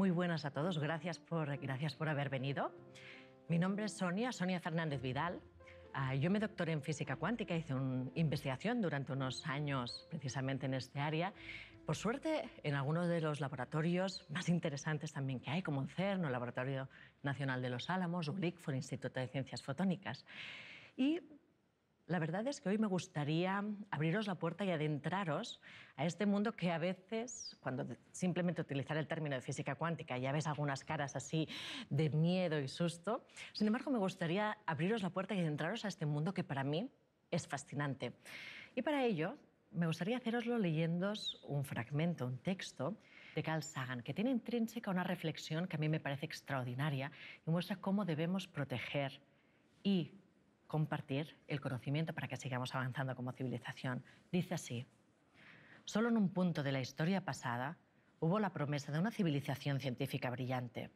Muy buenas a todos, gracias por haber venido. Mi nombre es Sonia Fernández Vidal. Yo me doctoré en física cuántica, hice una investigación durante unos años precisamente en este área. Por suerte, en algunos de los laboratorios más interesantes también que hay, como el CERN, el Laboratorio Nacional de los Álamos, o el Instituto de Ciencias Fotónicas. Y la verdad es que hoy me gustaría abriros la puerta y adentraros a este mundo que a veces, cuando simplemente utilizar el término de física cuántica, ya ves algunas caras así de miedo y susto. Sin embargo, me gustaría abriros la puerta y adentraros a este mundo que para mí es fascinante. Y para ello, me gustaría haceroslo leyéndos un fragmento, un texto de Carl Sagan, que tiene intrínseca una reflexión que a mí me parece extraordinaria y muestra cómo debemos proteger y compartir el conocimiento para que sigamos avanzando como civilización. Dice así: solo en un punto de la historia pasada hubo la promesa de una civilización científica brillante.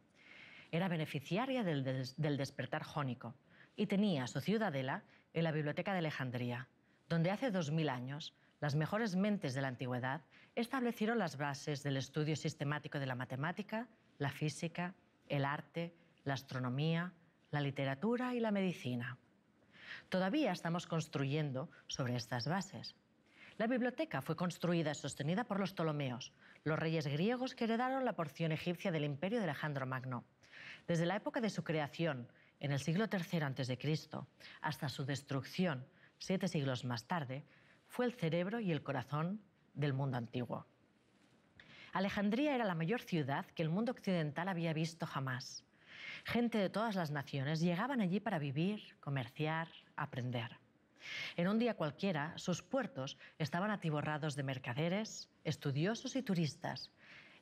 Era beneficiaria del despertar jónico y tenía su ciudadela en la Biblioteca de Alejandría, donde hace 2000 años las mejores mentes de la antigüedad establecieron las bases del estudio sistemático de la matemática, la física, el arte, la astronomía, la literatura y la medicina. Todavía estamos construyendo sobre estas bases. La biblioteca fue construida y sostenida por los Ptolomeos, los reyes griegos que heredaron la porción egipcia del imperio de Alejandro Magno. Desde la época de su creación, en el siglo III a.C., hasta su destrucción, 7 siglos más tarde, fue el cerebro y el corazón del mundo antiguo. Alejandría era la mayor ciudad que el mundo occidental había visto jamás. Gente de todas las naciones llegaban allí para vivir, comerciar, aprender. En un día cualquiera, sus puertos estaban atiborrados de mercaderes, estudiosos y turistas.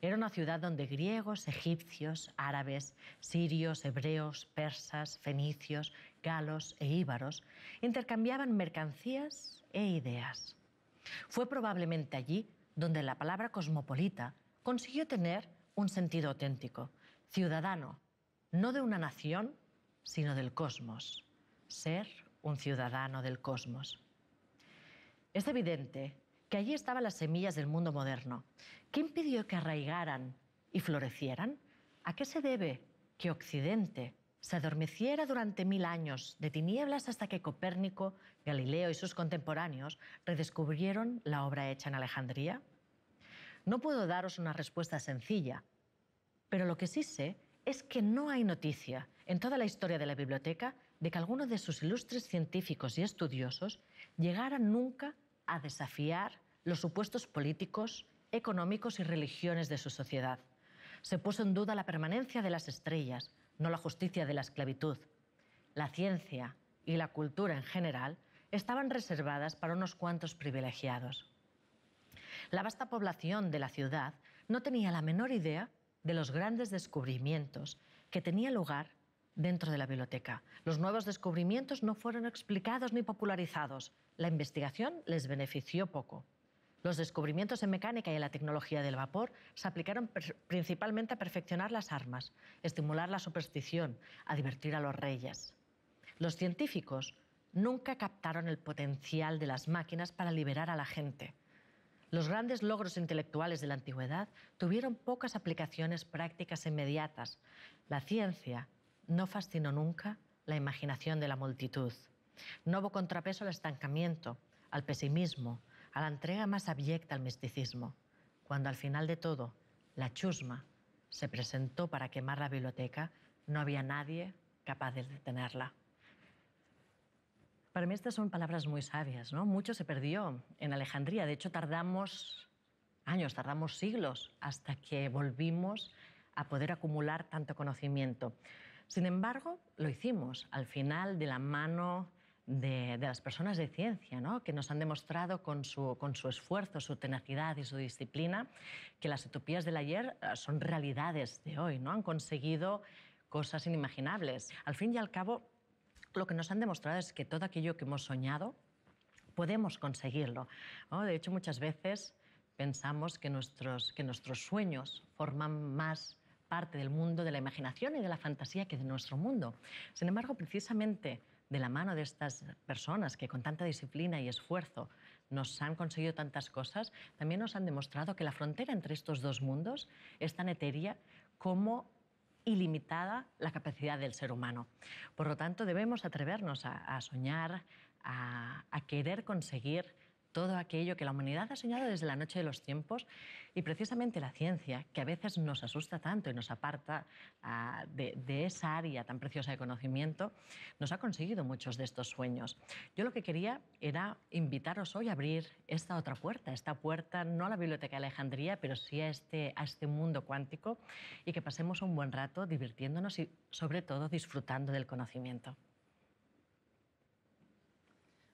Era una ciudad donde griegos, egipcios, árabes, sirios, hebreos, persas, fenicios, galos e íbaros intercambiaban mercancías e ideas. Fue probablemente allí donde la palabra cosmopolita consiguió tener un sentido auténtico, ciudadano, no de una nación, sino del cosmos, ser un ciudadano del cosmos. Es evidente que allí estaban las semillas del mundo moderno. ¿Qué impidió que arraigaran y florecieran? ¿A qué se debe que Occidente se adormeciera durante 1000 años de tinieblas hasta que Copérnico, Galileo y sus contemporáneos redescubrieron la obra hecha en Alejandría? No puedo daros una respuesta sencilla, pero lo que sí sé es que no hay noticia en toda la historia de la biblioteca de que alguno de sus ilustres científicos y estudiosos llegara nunca a desafiar los supuestos políticos, económicos y religiones de su sociedad. Se puso en duda la permanencia de las estrellas, no la justicia de la esclavitud. La ciencia y la cultura en general estaban reservadas para unos cuantos privilegiados. La vasta población de la ciudad no tenía la menor idea de los grandes descubrimientos que tenían lugar dentro de la biblioteca. Los nuevos descubrimientos no fueron explicados ni popularizados. La investigación les benefició poco. Los descubrimientos en mecánica y en la tecnología del vapor se aplicaron principalmente a perfeccionar las armas, estimular la superstición, a divertir a los reyes. Los científicos nunca captaron el potencial de las máquinas para liberar a la gente. Los grandes logros intelectuales de la antigüedad tuvieron pocas aplicaciones prácticas inmediatas. La ciencia no fascinó nunca la imaginación de la multitud. No hubo contrapeso al estancamiento, al pesimismo, a la entrega más abyecta al misticismo, cuando al final de todo la chusma se presentó para quemar la biblioteca, no había nadie capaz de detenerla. Para mí estas son palabras muy sabias, ¿no? Mucho se perdió en Alejandría, de hecho tardamos años, tardamos siglos hasta que volvimos a poder acumular tanto conocimiento. Sin embargo, lo hicimos al final de la mano de las personas de ciencia, ¿no? Que nos han demostrado con su esfuerzo, su tenacidad y su disciplina que las utopías del ayer son realidades de hoy, ¿no? Han conseguido cosas inimaginables. Al fin y al cabo, lo que nos han demostrado es que todo aquello que hemos soñado podemos conseguirlo, ¿no? De hecho, muchas veces pensamos que nuestros sueños forman más parte del mundo de la imaginación y de la fantasía que de nuestro mundo. Sin embargo, precisamente de la mano de estas personas que con tanta disciplina y esfuerzo nos han conseguido tantas cosas, también nos han demostrado que la frontera entre estos dos mundos es tan etérea como ilimitada la capacidad del ser humano. Por lo tanto, debemos atrevernos a soñar, a querer conseguir todo aquello que la humanidad ha soñado desde la noche de los tiempos, y precisamente la ciencia, que a veces nos asusta tanto y nos aparta de esa área tan preciosa de conocimiento, nos ha conseguido muchos de estos sueños. Yo lo que quería era invitaros hoy a abrir esta otra puerta, no a la Biblioteca de Alejandría, pero sí a este mundo cuántico, y que pasemos un buen rato divirtiéndonos y, sobre todo, disfrutando del conocimiento.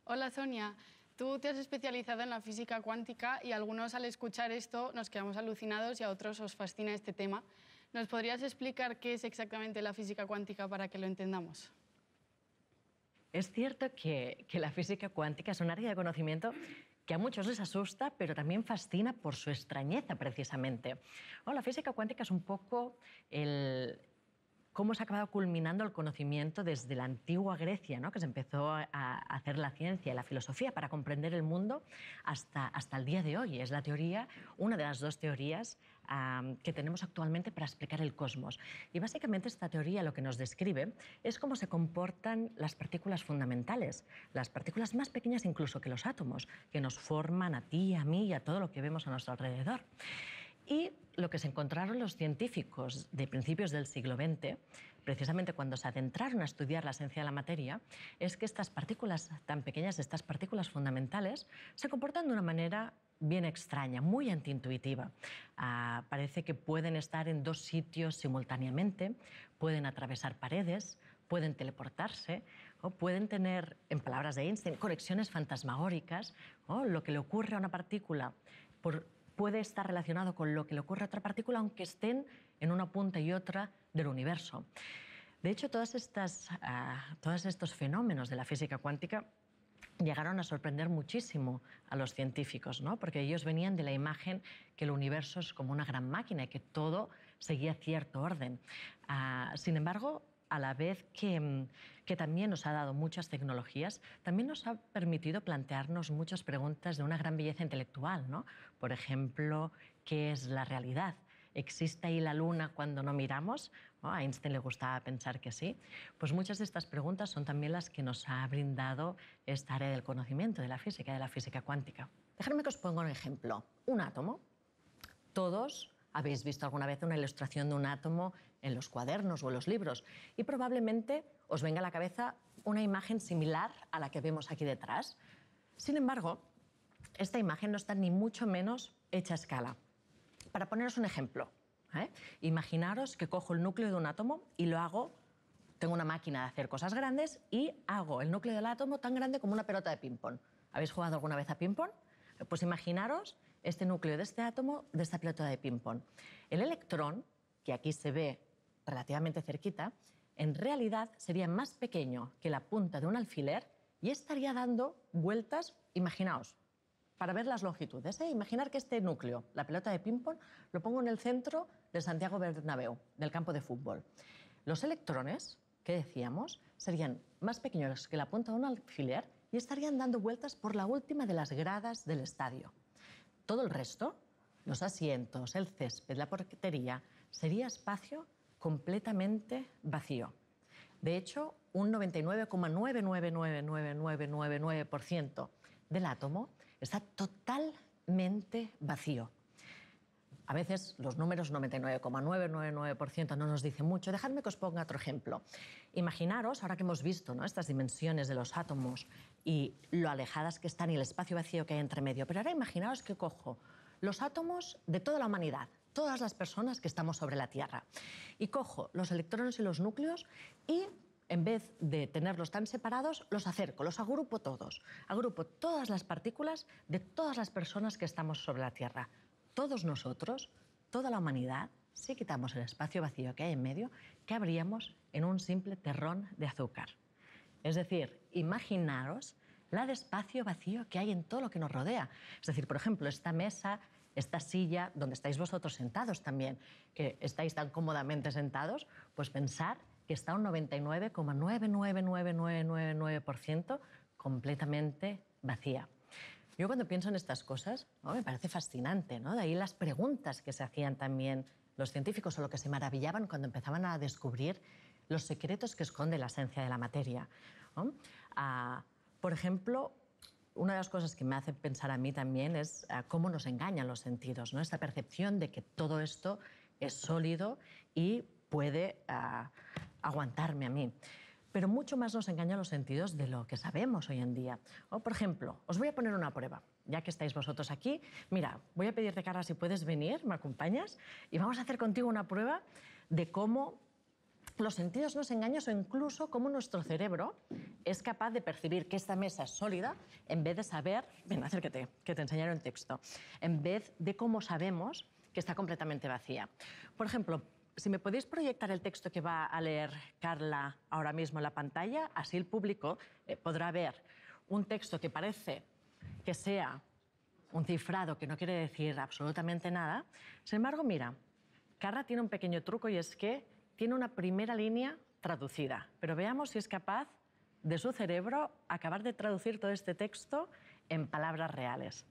Hola, Sonia. Tú te has especializado en la física cuántica y algunos al escuchar esto nos quedamos alucinados y a otros os fascina este tema. ¿Nos podrías explicar qué es exactamente la física cuántica para que lo entendamos? Es cierto que la física cuántica es un área de conocimiento que a muchos les asusta, pero también fascina por su extrañeza, precisamente. Bueno, la física cuántica es un poco cómo se ha acabado culminando el conocimiento desde la antigua Grecia, ¿no?, que se empezó a hacer la ciencia y la filosofía para comprender el mundo hasta el día de hoy. Es la teoría, una de las dos teorías que tenemos actualmente para explicar el cosmos. Y básicamente esta teoría lo que nos describe es cómo se comportan las partículas fundamentales, las partículas más pequeñas incluso que los átomos, que nos forman a ti, a mí y a todo lo que vemos a nuestro alrededor. Y lo que se encontraron los científicos de principios del siglo XX, precisamente cuando se adentraron a estudiar la esencia de la materia, es que estas partículas tan pequeñas, estas partículas fundamentales, se comportan de una manera bien extraña, muy antiintuitiva. Parece que pueden estar en dos sitios simultáneamente, pueden atravesar paredes, pueden teleportarse o pueden tener, en palabras de Einstein, conexiones fantasmagóricas. Lo que le ocurre a una partícula puede estar relacionado con lo que le ocurre a otra partícula, aunque estén en una punta y otra del universo. De hecho, todos estos fenómenos de la física cuántica llegaron a sorprender muchísimo a los científicos, ¿no?, porque ellos venían de la imagen que el universo es como una gran máquina y que todo seguía cierto orden. Sin embargo, a la vez que también nos ha dado muchas tecnologías, también nos ha permitido plantearnos muchas preguntas de una gran belleza intelectual, ¿no? Por ejemplo, ¿qué es la realidad? ¿Existe ahí la luna cuando no miramos? A Einstein le gustaba pensar que sí. Pues muchas de estas preguntas son también las que nos ha brindado esta área del conocimiento, de la física cuántica. Dejadme que os ponga un ejemplo. Un átomo. Todos habéis visto alguna vez una ilustración de un átomo en los cuadernos o en los libros y probablemente os venga a la cabeza una imagen similar a la que vemos aquí detrás. Sin embargo, esta imagen no está ni mucho menos hecha a escala. Para poneros un ejemplo, imaginaros que cojo el núcleo de un átomo y lo hago, tengo una máquina de hacer cosas grandes y hago el núcleo del átomo tan grande como una pelota de ping-pong. ¿Habéis jugado alguna vez a ping-pong? Pues imaginaros este núcleo de este átomo, de esta pelota de ping-pong. El electrón, que aquí se ve relativamente cerquita, en realidad sería más pequeño que la punta de un alfiler y estaría dando vueltas, imaginaos, para ver las longitudes. Imaginar que este núcleo, la pelota de ping-pong, lo pongo en el centro de Santiago Bernabéu, del campo de fútbol. Los electrones, que decíamos, serían más pequeños que la punta de un alfiler y estarían dando vueltas por la última de las gradas del estadio. Todo el resto, los asientos, el césped, la portería, sería espacio completamente vacío. De hecho, un 99,999999% del átomo está totalmente vacío. A veces los números 99,999% no nos dicen mucho. Dejadme que os ponga otro ejemplo. Imaginaros, ahora que hemos visto, ¿no?, estas dimensiones de los átomos y lo alejadas que están y el espacio vacío que hay entre medio, pero ahora imaginaos que cojo los átomos de toda la humanidad, todas las personas que estamos sobre la Tierra, y cojo los electrones y los núcleos y, en vez de tenerlos tan separados, los acerco, los agrupo todos. Agrupo todas las partículas de todas las personas que estamos sobre la Tierra. Todos nosotros, toda la humanidad, si quitamos el espacio vacío que hay en medio, ¿qué habríamos en un simple terrón de azúcar? Es decir, imaginaros la de espacio vacío que hay en todo lo que nos rodea. Es decir, por ejemplo, esta mesa, esta silla, donde estáis vosotros sentados también, que estáis tan cómodamente sentados, pues pensar que está un 99,999999% completamente vacía. Yo cuando pienso en estas cosas, me parece fascinante, ¿no? De ahí las preguntas que se hacían también los científicos o lo que se maravillaban cuando empezaban a descubrir los secretos que esconde la esencia de la materia, ¿no? Por ejemplo, una de las cosas que me hace pensar a mí también es cómo nos engañan los sentidos, ¿no? Esta percepción de que todo esto es sólido y puede aguantarme a mí. Pero mucho más nos engañan los sentidos de lo que sabemos hoy en día. O, por ejemplo, os voy a poner una prueba, ya que estáis vosotros aquí. Mira, voy a pedirte, Carla, si puedes venir, me acompañas, y vamos a hacer contigo una prueba de cómo los sentidos nos engañan o incluso cómo nuestro cerebro es capaz de percibir que esta mesa es sólida en vez de saber... Ven, acércate, que te enseñaré el texto. En vez de cómo sabemos que está completamente vacía. Por ejemplo, si me podéis proyectar el texto que va a leer Carla ahora mismo en la pantalla, así el público podrá ver un texto que parece que sea un cifrado que no quiere decir absolutamente nada. Sin embargo, mira, Carla tiene un pequeño truco y es que tiene una primera línea traducida, pero veamos si es capaz de su cerebro acabar de traducir todo este texto en palabras reales.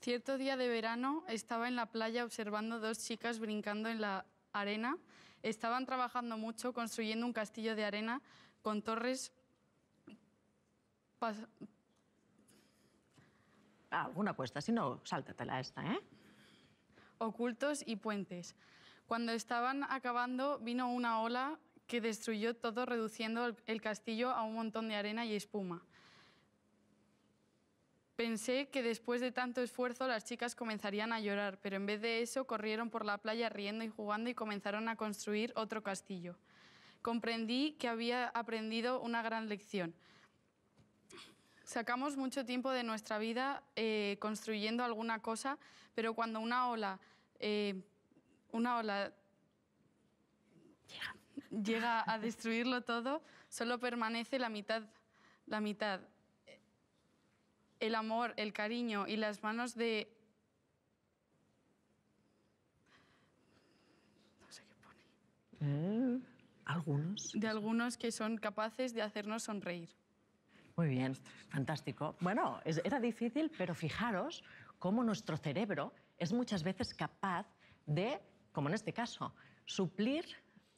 Cierto día de verano estaba en la playa observando dos chicas brincando en la arena. Estaban trabajando mucho construyendo un castillo de arena con torres... alguna apuesta, si no, sáltatela esta, ¿eh? Ocultos y puentes. Cuando estaban acabando vino una ola que destruyó todo, reduciendo el castillo a un montón de arena y espuma. Pensé que después de tanto esfuerzo las chicas comenzarían a llorar, pero en vez de eso corrieron por la playa riendo y jugando y comenzaron a construir otro castillo. Comprendí que había aprendido una gran lección. Sacamos mucho tiempo de nuestra vida construyendo alguna cosa, pero cuando una ola llega a destruirlo todo, solo permanece la mitad. El amor, el cariño y las manos de... No sé qué pone. Algunos. De algunos que son capaces de hacernos sonreír. Muy bien, fantástico. Bueno, era difícil, pero fijaros cómo nuestro cerebro es muchas veces capaz de, como en este caso, suplir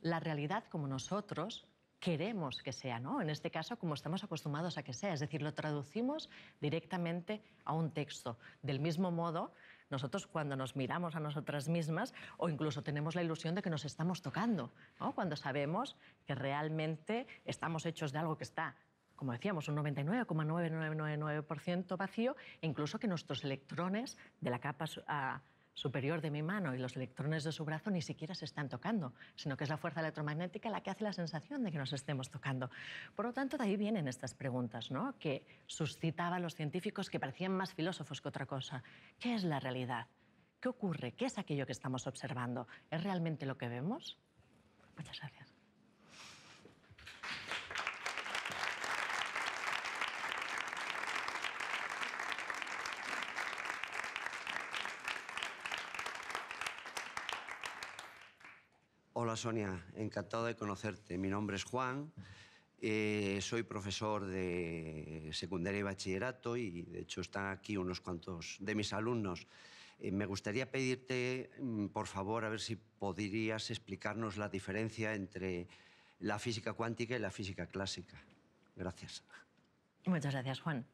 la realidad como nosotros queremos que sea, ¿no? En este caso, como estamos acostumbrados a que sea, es decir, lo traducimos directamente a un texto. Del mismo modo, nosotros cuando nos miramos a nosotras mismas o incluso tenemos la ilusión de que nos estamos tocando, ¿no? Cuando sabemos que realmente estamos hechos de algo que está, como decíamos, un 99,9999% vacío, e incluso que nuestros electrones de la capa superior de mi mano y los electrones de su brazo ni siquiera se están tocando, sino que es la fuerza electromagnética la que hace la sensación de que nos estemos tocando. Por lo tanto, de ahí vienen estas preguntas, ¿no?, que suscitaban los científicos que parecían más filósofos que otra cosa. ¿Qué es la realidad? ¿Qué ocurre? ¿Qué es aquello que estamos observando? ¿Es realmente lo que vemos? Muchas gracias. Hola Sonia, encantado de conocerte. Mi nombre es Juan, soy profesor de secundaria y bachillerato y de hecho están aquí unos cuantos de mis alumnos. Me gustaría pedirte, por favor, a ver si podrías explicarnos la diferencia entre la física cuántica y la física clásica. Gracias. Muchas gracias, Juan.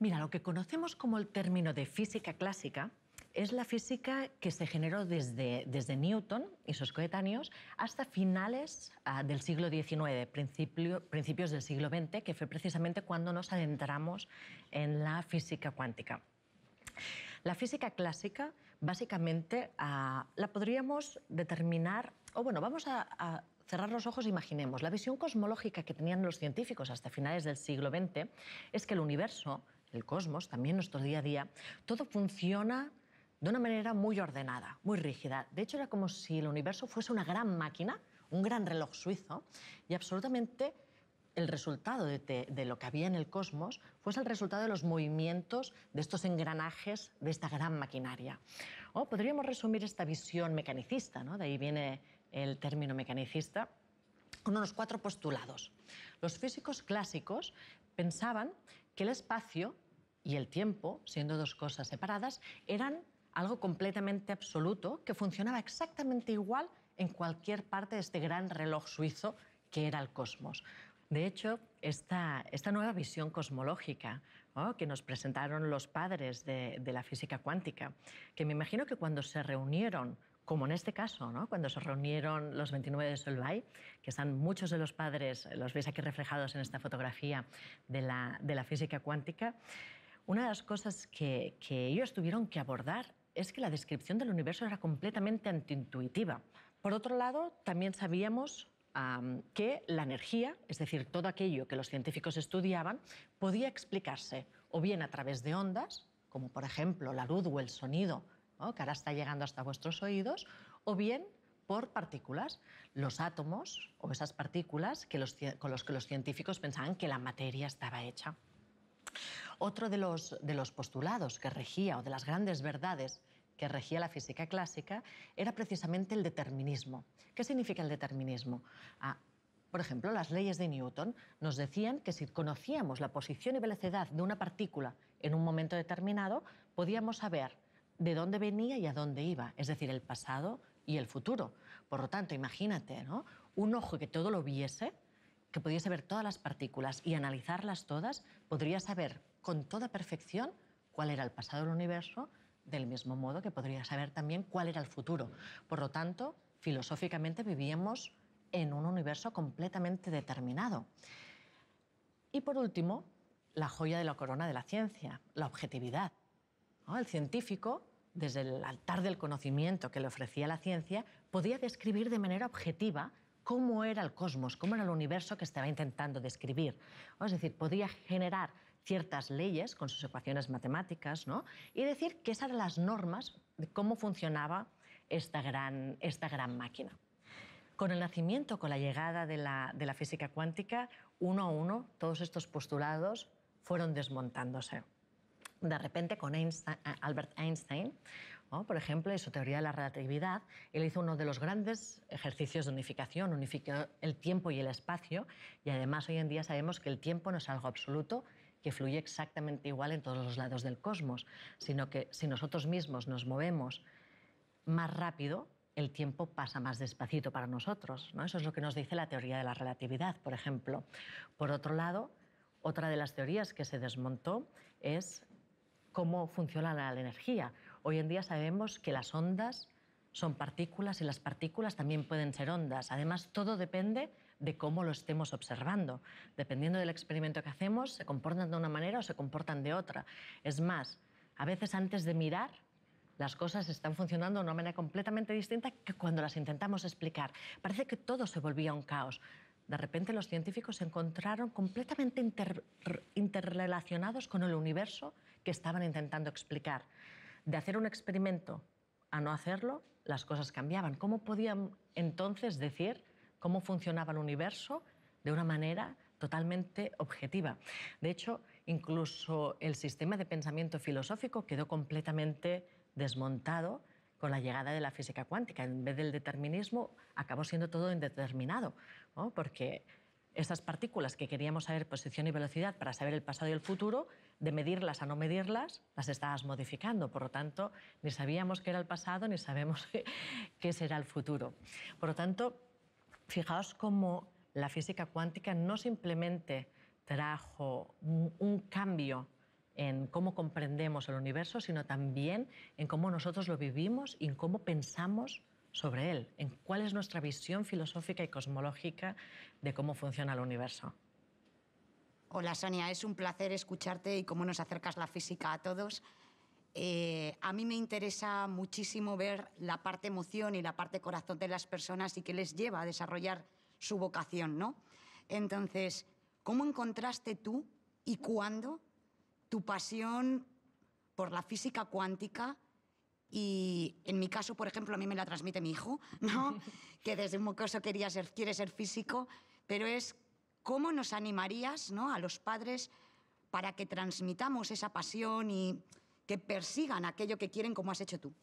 Mira, lo que conocemos como el término de física clásica es la física que se generó desde Newton y sus coetáneos hasta finales del siglo XIX, principios del siglo XX, que fue precisamente cuando nos adentramos en la física cuántica. La física clásica, básicamente, la podríamos determinar... O bueno, vamos a cerrar los ojos e imaginemos. La visión cosmológica que tenían los científicos hasta finales del siglo XX es que el universo, el cosmos, también nuestro día a día, todo funciona de una manera muy ordenada, muy rígida. De hecho, era como si el universo fuese una gran máquina, un gran reloj suizo, y absolutamente el resultado de lo que había en el cosmos fuese el resultado de los movimientos de estos engranajes de esta gran maquinaria. O podríamos resumir esta visión mecanicista, ¿no? De ahí viene el término mecanicista, con unos 4 postulados. Los físicos clásicos pensaban que el espacio y el tiempo, siendo dos cosas separadas, eran algo completamente absoluto que funcionaba exactamente igual en cualquier parte de este gran reloj suizo que era el cosmos. De hecho, esta nueva visión cosmológica, ¿no?, que nos presentaron los padres de la física cuántica, que me imagino que cuando se reunieron, como en este caso, ¿no?, cuando se reunieron los 29 de Solvay, que están muchos de los padres, los veis aquí reflejados en esta fotografía de la física cuántica, una de las cosas que ellos tuvieron que abordar es que la descripción del universo era completamente antiintuitiva. Por otro lado, también sabíamos que la energía, es decir, todo aquello que los científicos estudiaban, podía explicarse o bien a través de ondas, como por ejemplo la luz o el sonido, ¿no?, que ahora está llegando hasta vuestros oídos, o bien por partículas, los átomos o esas partículas con los que los científicos pensaban que la materia estaba hecha. Otro de los postulados que regía, o de las grandes verdades que regía la física clásica, era precisamente el determinismo. ¿Qué significa el determinismo? Por ejemplo, las leyes de Newton nos decían que si conocíamos la posición y velocidad de una partícula en un momento determinado, podíamos saber de dónde venía y a dónde iba, es decir, el pasado y el futuro. Por lo tanto, imagínate, ¿no?, un ojo que todo lo viese, que pudiese ver todas las partículas y analizarlas todas, podría saber con toda perfección cuál era el pasado del universo, del mismo modo que podría saber también cuál era el futuro. Por lo tanto, filosóficamente vivíamos en un universo completamente determinado. Y por último, la joya de la corona de la ciencia, la objetividad, ¿no? El científico, desde el altar del conocimiento que le ofrecía la ciencia, podía describir de manera objetiva cómo era el cosmos, cómo era el universo que estaba intentando describir. Es decir, podía generar ciertas leyes con sus ecuaciones matemáticas, ¿no?, y decir que esas eran las normas de cómo funcionaba esta gran máquina. Con el nacimiento, con la llegada de la física cuántica, uno a uno todos estos postulados fueron desmontándose. De repente, con Albert Einstein, ¿no?, por ejemplo, y su teoría de la relatividad, él hizo uno de los grandes ejercicios de unificación, unificó el tiempo y el espacio, y además hoy en día sabemos que el tiempo no es algo absoluto, que fluye exactamente igual en todos los lados del cosmos, sino que si nosotros mismos nos movemos más rápido, el tiempo pasa más despacito para nosotros, ¿no? Eso es lo que nos dice la teoría de la relatividad, por ejemplo. Por otro lado, otra de las teorías que se desmontó es cómo funciona la energía. Hoy en día sabemos que las ondas son partículas y las partículas también pueden ser ondas. Además, todo depende de cómo lo estemos observando. Dependiendo del experimento que hacemos, se comportan de una manera o se comportan de otra. Es más, a veces antes de mirar, las cosas están funcionando de una manera completamente distinta que cuando las intentamos explicar. Parece que todo se volvía un caos. De repente, los científicos se encontraron completamente interrelacionados con el universo que estaban intentando explicar. De hacer un experimento a no hacerlo, las cosas cambiaban. ¿Cómo podían entonces decir cómo funcionaba el universo de una manera totalmente objetiva? De hecho, incluso el sistema de pensamiento filosófico quedó completamente desmontado con la llegada de la física cuántica. En vez del determinismo, acabó siendo todo indeterminado, ¿no?, porque esas partículas que queríamos saber posición y velocidad para saber el pasado y el futuro, de medirlas a no medirlas, las estabas modificando. Por lo tanto, ni sabíamos qué era el pasado, ni sabemos qué será el futuro. Por lo tanto, fijaos cómo la física cuántica no simplemente trajo un cambio en cómo comprendemos el universo, sino también en cómo nosotros lo vivimos y en cómo pensamos sobre él, en cuál es nuestra visión filosófica y cosmológica de cómo funciona el universo. Hola, Sonia, es un placer escucharte y cómo nos acercas la física a todos. A mí me interesa muchísimo ver la parte emoción y la parte corazón de las personas y qué les lleva a desarrollar su vocación, ¿no? Entonces, ¿cómo encontraste tú y cuándo tu pasión por la física cuántica? Y en mi caso, por ejemplo, a mí me la transmite mi hijo, ¿no?, que desde un mocoso quiere ser físico, pero es cómo nos animarías, ¿no?, a los padres para que transmitamos esa pasión y que persigan aquello que quieren, como has hecho tú.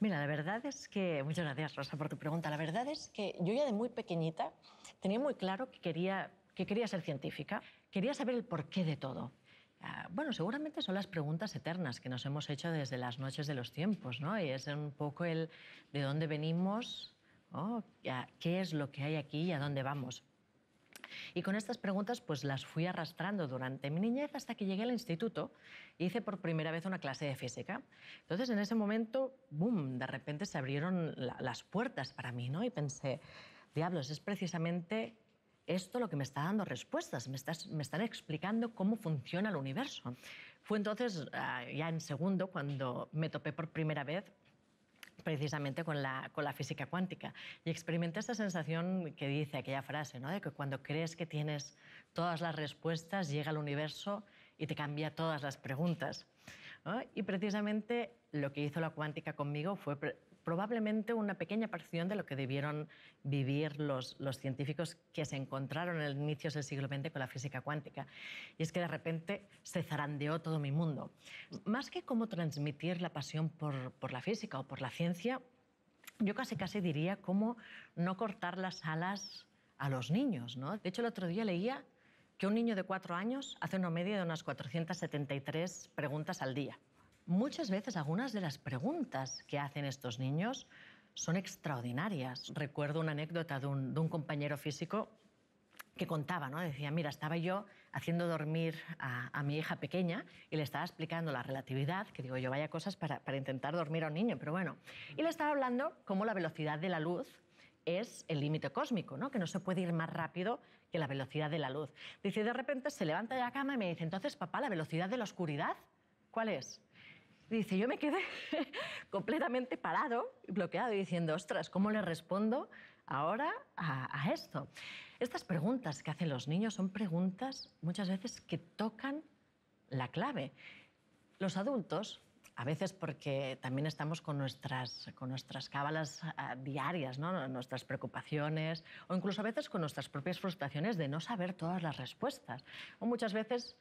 Mira, la verdad es que... Muchas gracias, Rosa, por tu pregunta. La verdad es que yo ya de muy pequeñita tenía muy claro que quería ser científica. Quería saber el porqué de todo. Bueno, seguramente son las preguntas eternas que nos hemos hecho desde las noches de los tiempos, ¿no? Y es un poco el de dónde venimos, ¿no? Qué es lo que hay aquí y a dónde vamos. Y con estas preguntas pues las fui arrastrando durante mi niñez hasta que llegué al instituto e hice por primera vez una clase de física. Entonces, en ese momento, ¡boom!, de repente se abrieron las puertas para mí, ¿no? Y pensé, diablos, es precisamente esto lo que me está dando respuestas, me están explicando cómo funciona el universo. Fue entonces, ya en segundo, cuando me topé por primera vez precisamente con la física cuántica. Y experimenté esta sensación que dice aquella frase, ¿no?, de que cuando crees que tienes todas las respuestas, llega al universo y te cambia todas las preguntas, ¿no? Y precisamente lo que hizo la cuántica conmigo fue probablemente una pequeña porción de lo que debieron vivir los científicos que se encontraron en el inicio del siglo XX con la física cuántica. Y es que de repente se zarandeó todo mi mundo. Más que cómo transmitir la pasión por la física o por la ciencia, yo casi diría cómo no cortar las alas a los niños, ¿no? De hecho, el otro día leía que un niño de 4 años hace una media de unas 473 preguntas al día. Muchas veces algunas de las preguntas que hacen estos niños son extraordinarias. Recuerdo una anécdota de un compañero físico que contaba, ¿no? Decía, mira, estaba yo haciendo dormir a mi hija pequeña y le estaba explicando la relatividad, que digo yo, vaya cosas para intentar dormir a un niño, pero bueno. Y le estaba hablando cómo la velocidad de la luz es el límite cósmico, ¿no?, que no se puede ir más rápido que la velocidad de la luz. Dice, de repente se levanta de la cama y me dice, entonces, papá, ¿la velocidad de la oscuridad cuál es? Dice, yo me quedé completamente parado, bloqueado, diciendo, ostras, ¿cómo le respondo ahora a esto? Estas preguntas que hacen los niños son preguntas muchas veces que tocan la clave. Los adultos, a veces porque también estamos con nuestras cábalas diarias, ¿no?, nuestras preocupaciones, o incluso a veces con nuestras propias frustraciones de no saber todas las respuestas. O muchas veces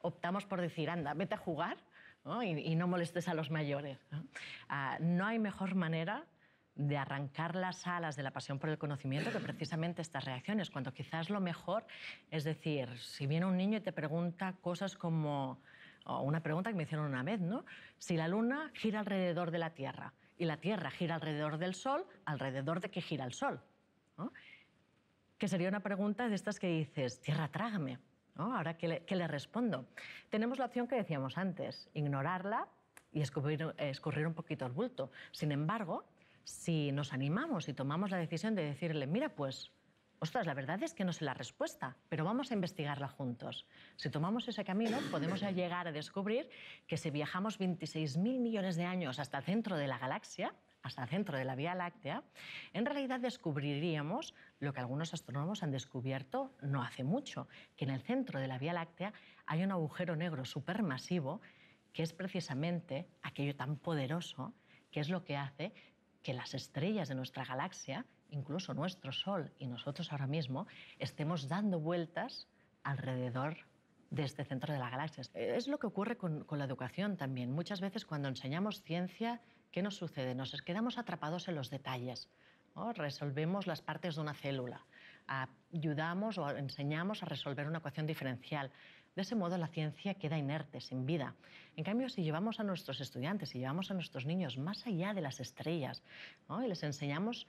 optamos por decir, anda, vete a jugar, ¿no?, y no molestes a los mayores, ¿no? No hay mejor manera de arrancar las alas de la pasión por el conocimiento que precisamente estas reacciones, cuando quizás lo mejor es decir, si viene un niño y te pregunta cosas como, o una pregunta que me hicieron una vez, ¿no?, si la luna gira alrededor de la Tierra y la Tierra gira alrededor del Sol, ¿alrededor de qué gira el Sol?, ¿no? Que sería una pregunta de estas que dices, Tierra, trágame, ¿no? Ahora, ¿qué le respondo? Tenemos la opción que decíamos antes, ignorarla y escurrir un poquito el bulto. Sin embargo, si nos animamos y tomamos la decisión de decirle, mira, pues, ostras, la verdad es que no sé la respuesta, pero vamos a investigarla juntos. Si tomamos ese camino, podemos ya llegar a descubrir que si viajamos 26.000 millones de años hasta el centro de la galaxia, hasta el centro de la Vía Láctea, en realidad descubriríamos lo que algunos astrónomos han descubierto no hace mucho, que en el centro de la Vía Láctea hay un agujero negro supermasivo que es precisamente aquello tan poderoso que es lo que hace que las estrellas de nuestra galaxia, incluso nuestro Sol y nosotros ahora mismo, estemos dando vueltas alrededor de este centro de la galaxia. Es lo que ocurre con la educación también. Muchas veces cuando enseñamos ciencia, ¿qué nos sucede? Nos quedamos atrapados en los detalles, ¿no? Resolvemos las partes de una célula, ayudamos o enseñamos a resolver una ecuación diferencial. De ese modo la ciencia queda inerte, sin vida. En cambio, si llevamos a nuestros estudiantes, si llevamos a nuestros niños más allá de las estrellas, ¿no?, y les enseñamos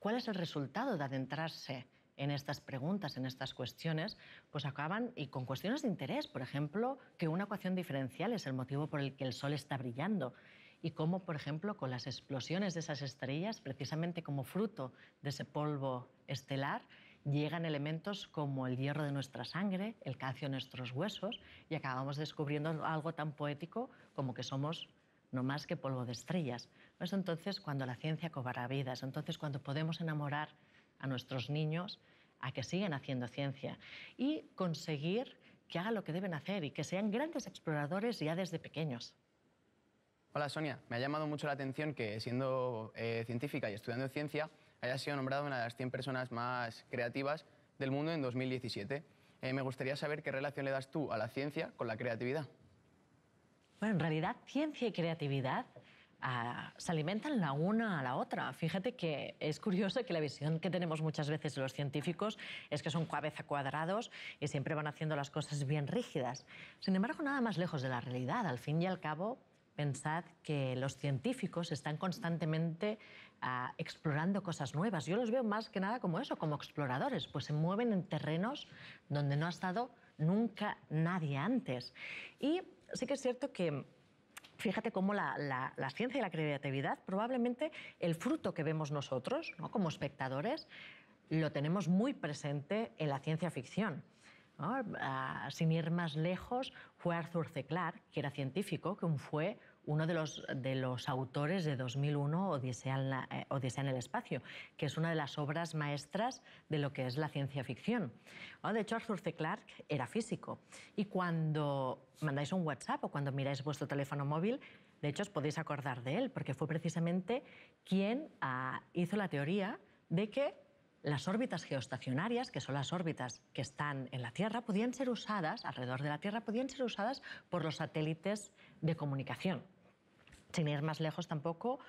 cuál es el resultado de adentrarse en estas preguntas, en estas cuestiones, pues acaban y con cuestiones de interés, por ejemplo, que una ecuación diferencial es el motivo por el que el Sol está brillando y cómo, por ejemplo, con las explosiones de esas estrellas, precisamente como fruto de ese polvo estelar, llegan elementos como el hierro de nuestra sangre, el calcio de nuestros huesos y acabamos descubriendo algo tan poético como que somos no más que polvo de estrellas. Es entonces cuando la ciencia cobra vida, es entonces cuando podemos enamorar a nuestros niños a que sigan haciendo ciencia y conseguir que hagan lo que deben hacer y que sean grandes exploradores ya desde pequeños. Hola, Sonia. Me ha llamado mucho la atención que, siendo científica y estudiando ciencia, hayas sido nombrada una de las 100 personas más creativas del mundo en 2017. Me gustaría saber qué relación le das tú a la ciencia con la creatividad. Bueno, en realidad, ciencia y creatividad se alimentan la una a la otra. Fíjate que es curioso que la visión que tenemos muchas veces de los científicos es que son cabeza cuadrados y siempre van haciendo las cosas bien rígidas. Sin embargo, nada más lejos de la realidad. Al fin y al cabo, pensad que los científicos están constantemente explorando cosas nuevas. Yo los veo más que nada como eso, como exploradores, pues se mueven en terrenos donde no ha estado nunca nadie antes. Y sí que es cierto que fíjate cómo la ciencia y la creatividad, probablemente el fruto que vemos nosotros, ¿no?, como espectadores, lo tenemos muy presente en la ciencia ficción, ¿no? Sin ir más lejos, fue Arthur C. Clarke, que era científico, que fue uno de los autores de 2001, Odisea en el espacio, que es una de las obras maestras de lo que es la ciencia ficción. De hecho, Arthur C. Clarke era físico. Y cuando mandáis un WhatsApp o cuando miráis vuestro teléfono móvil, de hecho, os podéis acordar de él, porque fue precisamente quien hizo la teoría de que las órbitas geoestacionarias, que son las órbitas que están en la Tierra, podían ser usadas, alrededor de la Tierra, podían ser usadas por los satélites de comunicación. Sin ir más lejos tampoco,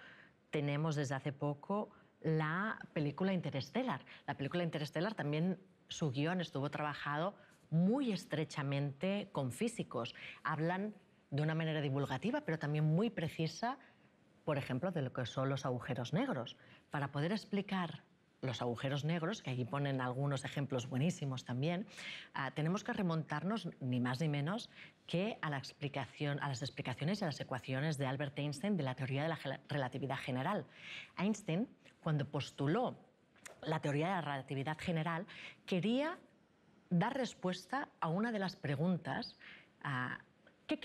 tenemos desde hace poco la película Interestelar. La película Interestelar también, su guión estuvo trabajado muy estrechamente con físicos. Hablan de una manera divulgativa, pero también muy precisa, por ejemplo, de lo que son los agujeros negros. Para poder explicar los agujeros negros, que aquí ponen algunos ejemplos buenísimos también, tenemos que remontarnos ni más ni menos que a las explicaciones y a las ecuaciones de Albert Einstein de la teoría de la relatividad general. Einstein, cuando postuló la teoría de la relatividad general, quería dar respuesta a una de las preguntas que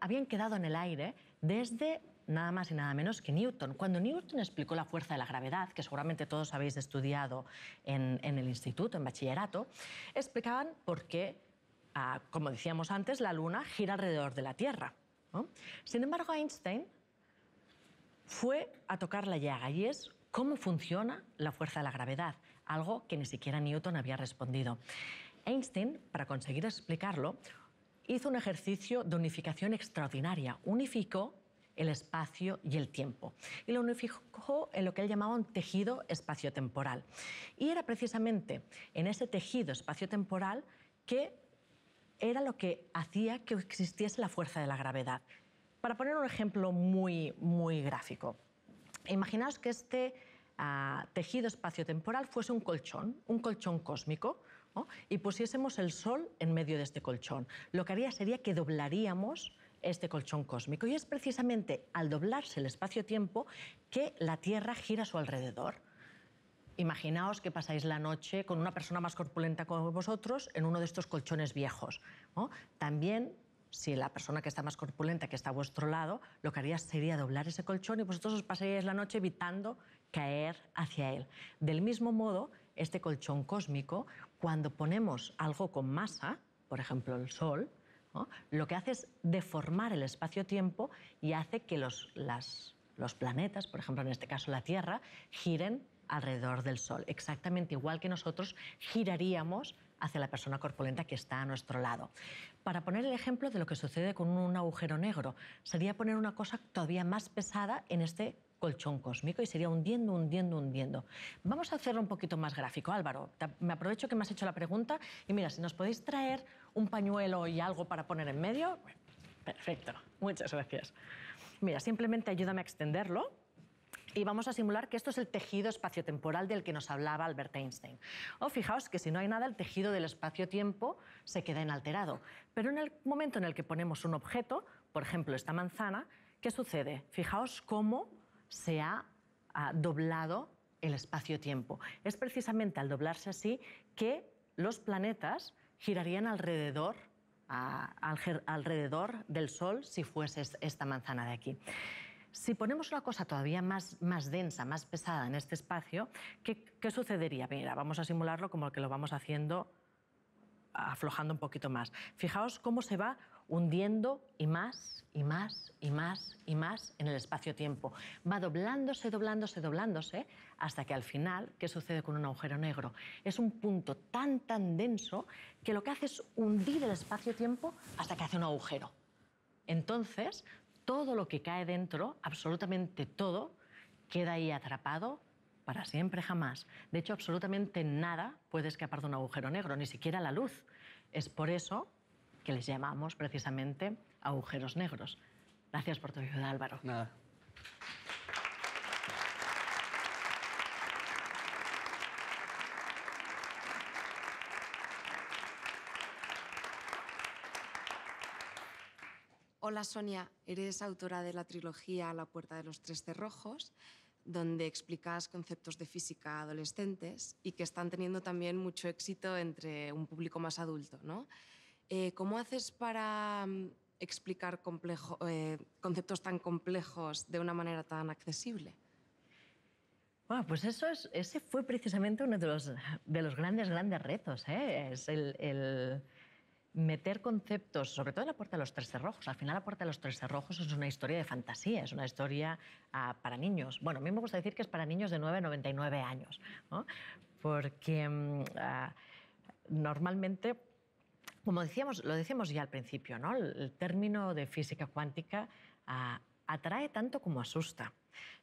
habían quedado en el aire desde nada más y nada menos que Newton. Cuando Newton explicó la fuerza de la gravedad, que seguramente todos habéis estudiado en el instituto, en bachillerato, explicaban por qué, como decíamos antes, la Luna gira alrededor de la Tierra, ¿no? Sin embargo, Einstein fue a tocar la llaga, y es cómo funciona la fuerza de la gravedad, algo que ni siquiera Newton había respondido. Einstein, para conseguir explicarlo, hizo un ejercicio de unificación extraordinaria. Unificó el espacio y el tiempo. Y lo unificó en lo que él llamaba un tejido espaciotemporal. Y era precisamente en ese tejido espaciotemporal que era lo que hacía que existiese la fuerza de la gravedad. Para poner un ejemplo muy gráfico, imaginaos que este tejido espaciotemporal fuese un colchón cósmico, ¿no?, y pusiésemos el Sol en medio de este colchón. Lo que haría sería que doblaríamos este colchón cósmico, y es precisamente al doblarse el espacio-tiempo que la Tierra gira a su alrededor. Imaginaos que pasáis la noche con una persona más corpulenta como vosotros en uno de estos colchones viejos, ¿no? También, si la persona que está más corpulenta, que está a vuestro lado, lo que haría sería doblar ese colchón y vosotros os pasaríais la noche evitando caer hacia él. Del mismo modo, este colchón cósmico, cuando ponemos algo con masa, por ejemplo el Sol, ¿no?, lo que hace es deformar el espacio-tiempo y hace que los planetas, por ejemplo en este caso la Tierra, giren alrededor del Sol, exactamente igual que nosotros giraríamos hacia la persona corpulenta que está a nuestro lado. Para poner el ejemplo de lo que sucede con un agujero negro, sería poner una cosa todavía más pesada en este colchón cósmico y sería hundiendo. Vamos a hacerlo un poquito más gráfico. Álvaro, me aprovecho que me has hecho la pregunta y mira, si nos podéis traer un pañuelo y algo para poner en medio. Perfecto, muchas gracias. Mira, simplemente ayúdame a extenderlo y vamos a simular que esto es el tejido espaciotemporal del que nos hablaba Albert Einstein. Fijaos que si no hay nada, el tejido del espacio-tiempo se queda inalterado. Pero en el momento en el que ponemos un objeto, por ejemplo esta manzana, ¿qué sucede? Fijaos cómo se ha doblado el espacio-tiempo. Es precisamente al doblarse así que los planetas girarían alrededor del Sol si fuese esta manzana de aquí. Si ponemos una cosa todavía más densa, más pesada en este espacio, ¿qué sucedería? Mira, vamos a simularlo como que lo vamos haciendo aflojando un poquito más. Fijaos cómo se va hundiendo y más en el espacio-tiempo. Va doblándose hasta que al final, ¿qué sucede con un agujero negro? Es un punto tan denso que lo que hace es hundir el espacio-tiempo hasta que hace un agujero. Entonces, todo lo que cae dentro, absolutamente todo, queda ahí atrapado para siempre, jamás. De hecho, absolutamente nada puede escapar de un agujero negro, ni siquiera la luz. Es por eso que les llamamos precisamente agujeros negros. Gracias por tu ayuda, Álvaro. Nada. Hola, Sonia. Eres autora de la trilogía La Puerta de los Tres Cerrojos, donde explicas conceptos de física a adolescentes y que están teniendo también mucho éxito entre un público más adulto, ¿no? ¿Cómo haces para explicar conceptos tan complejos de una manera tan accesible? Bueno, pues ese fue precisamente uno de los grandes retos, ¿eh? Es el meter conceptos, sobre todo en La Puerta de los Tres Cerrojos. Al final, La Puerta de los Tres Cerrojos es una historia de fantasía, es una historia para niños. Bueno, a mí me gusta decir que es para niños de 9 a 99 años, ¿no? Porque normalmente, como decíamos, lo decíamos ya al principio, ¿no? El término de física cuántica atrae tanto como asusta.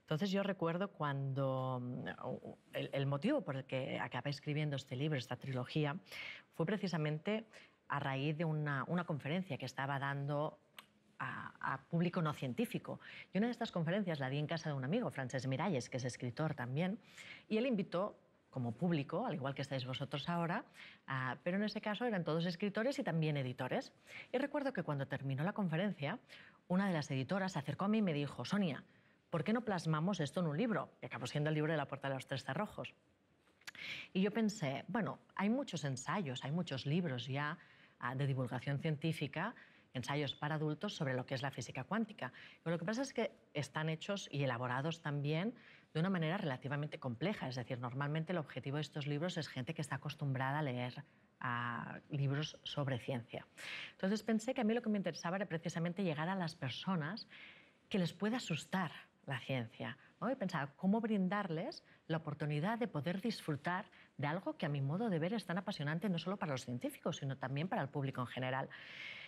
Entonces yo recuerdo cuando el motivo por el que acabé escribiendo este libro, esta trilogía, fue precisamente a raíz de una conferencia que estaba dando a público no científico. Y una de estas conferencias la di en casa de un amigo, Francesc Miralles, que es escritor también, y él invitó como público, al igual que estáis vosotros ahora, pero en ese caso eran todos escritores y también editores. Y recuerdo que cuando terminó la conferencia, una de las editoras se acercó a mí y me dijo: Sonia, ¿por qué no plasmamos esto en un libro? Que acabó siendo el libro de La Puerta de los Tres Cerrojos. Y yo pensé, bueno, hay muchos ensayos, hay muchos libros ya de divulgación científica, ensayos para adultos sobre lo que es la física cuántica. Pero lo que pasa es que están hechos y elaborados también de una manera relativamente compleja. Es decir, normalmente el objetivo de estos libros es gente que está acostumbrada a leer libros sobre ciencia. Entonces pensé que a mí lo que me interesaba era precisamente llegar a las personas que les pueda asustar la ciencia, ¿no? Y pensaba cómo brindarles la oportunidad de poder disfrutar de algo que, a mi modo de ver, es tan apasionante no solo para los científicos, sino también para el público en general.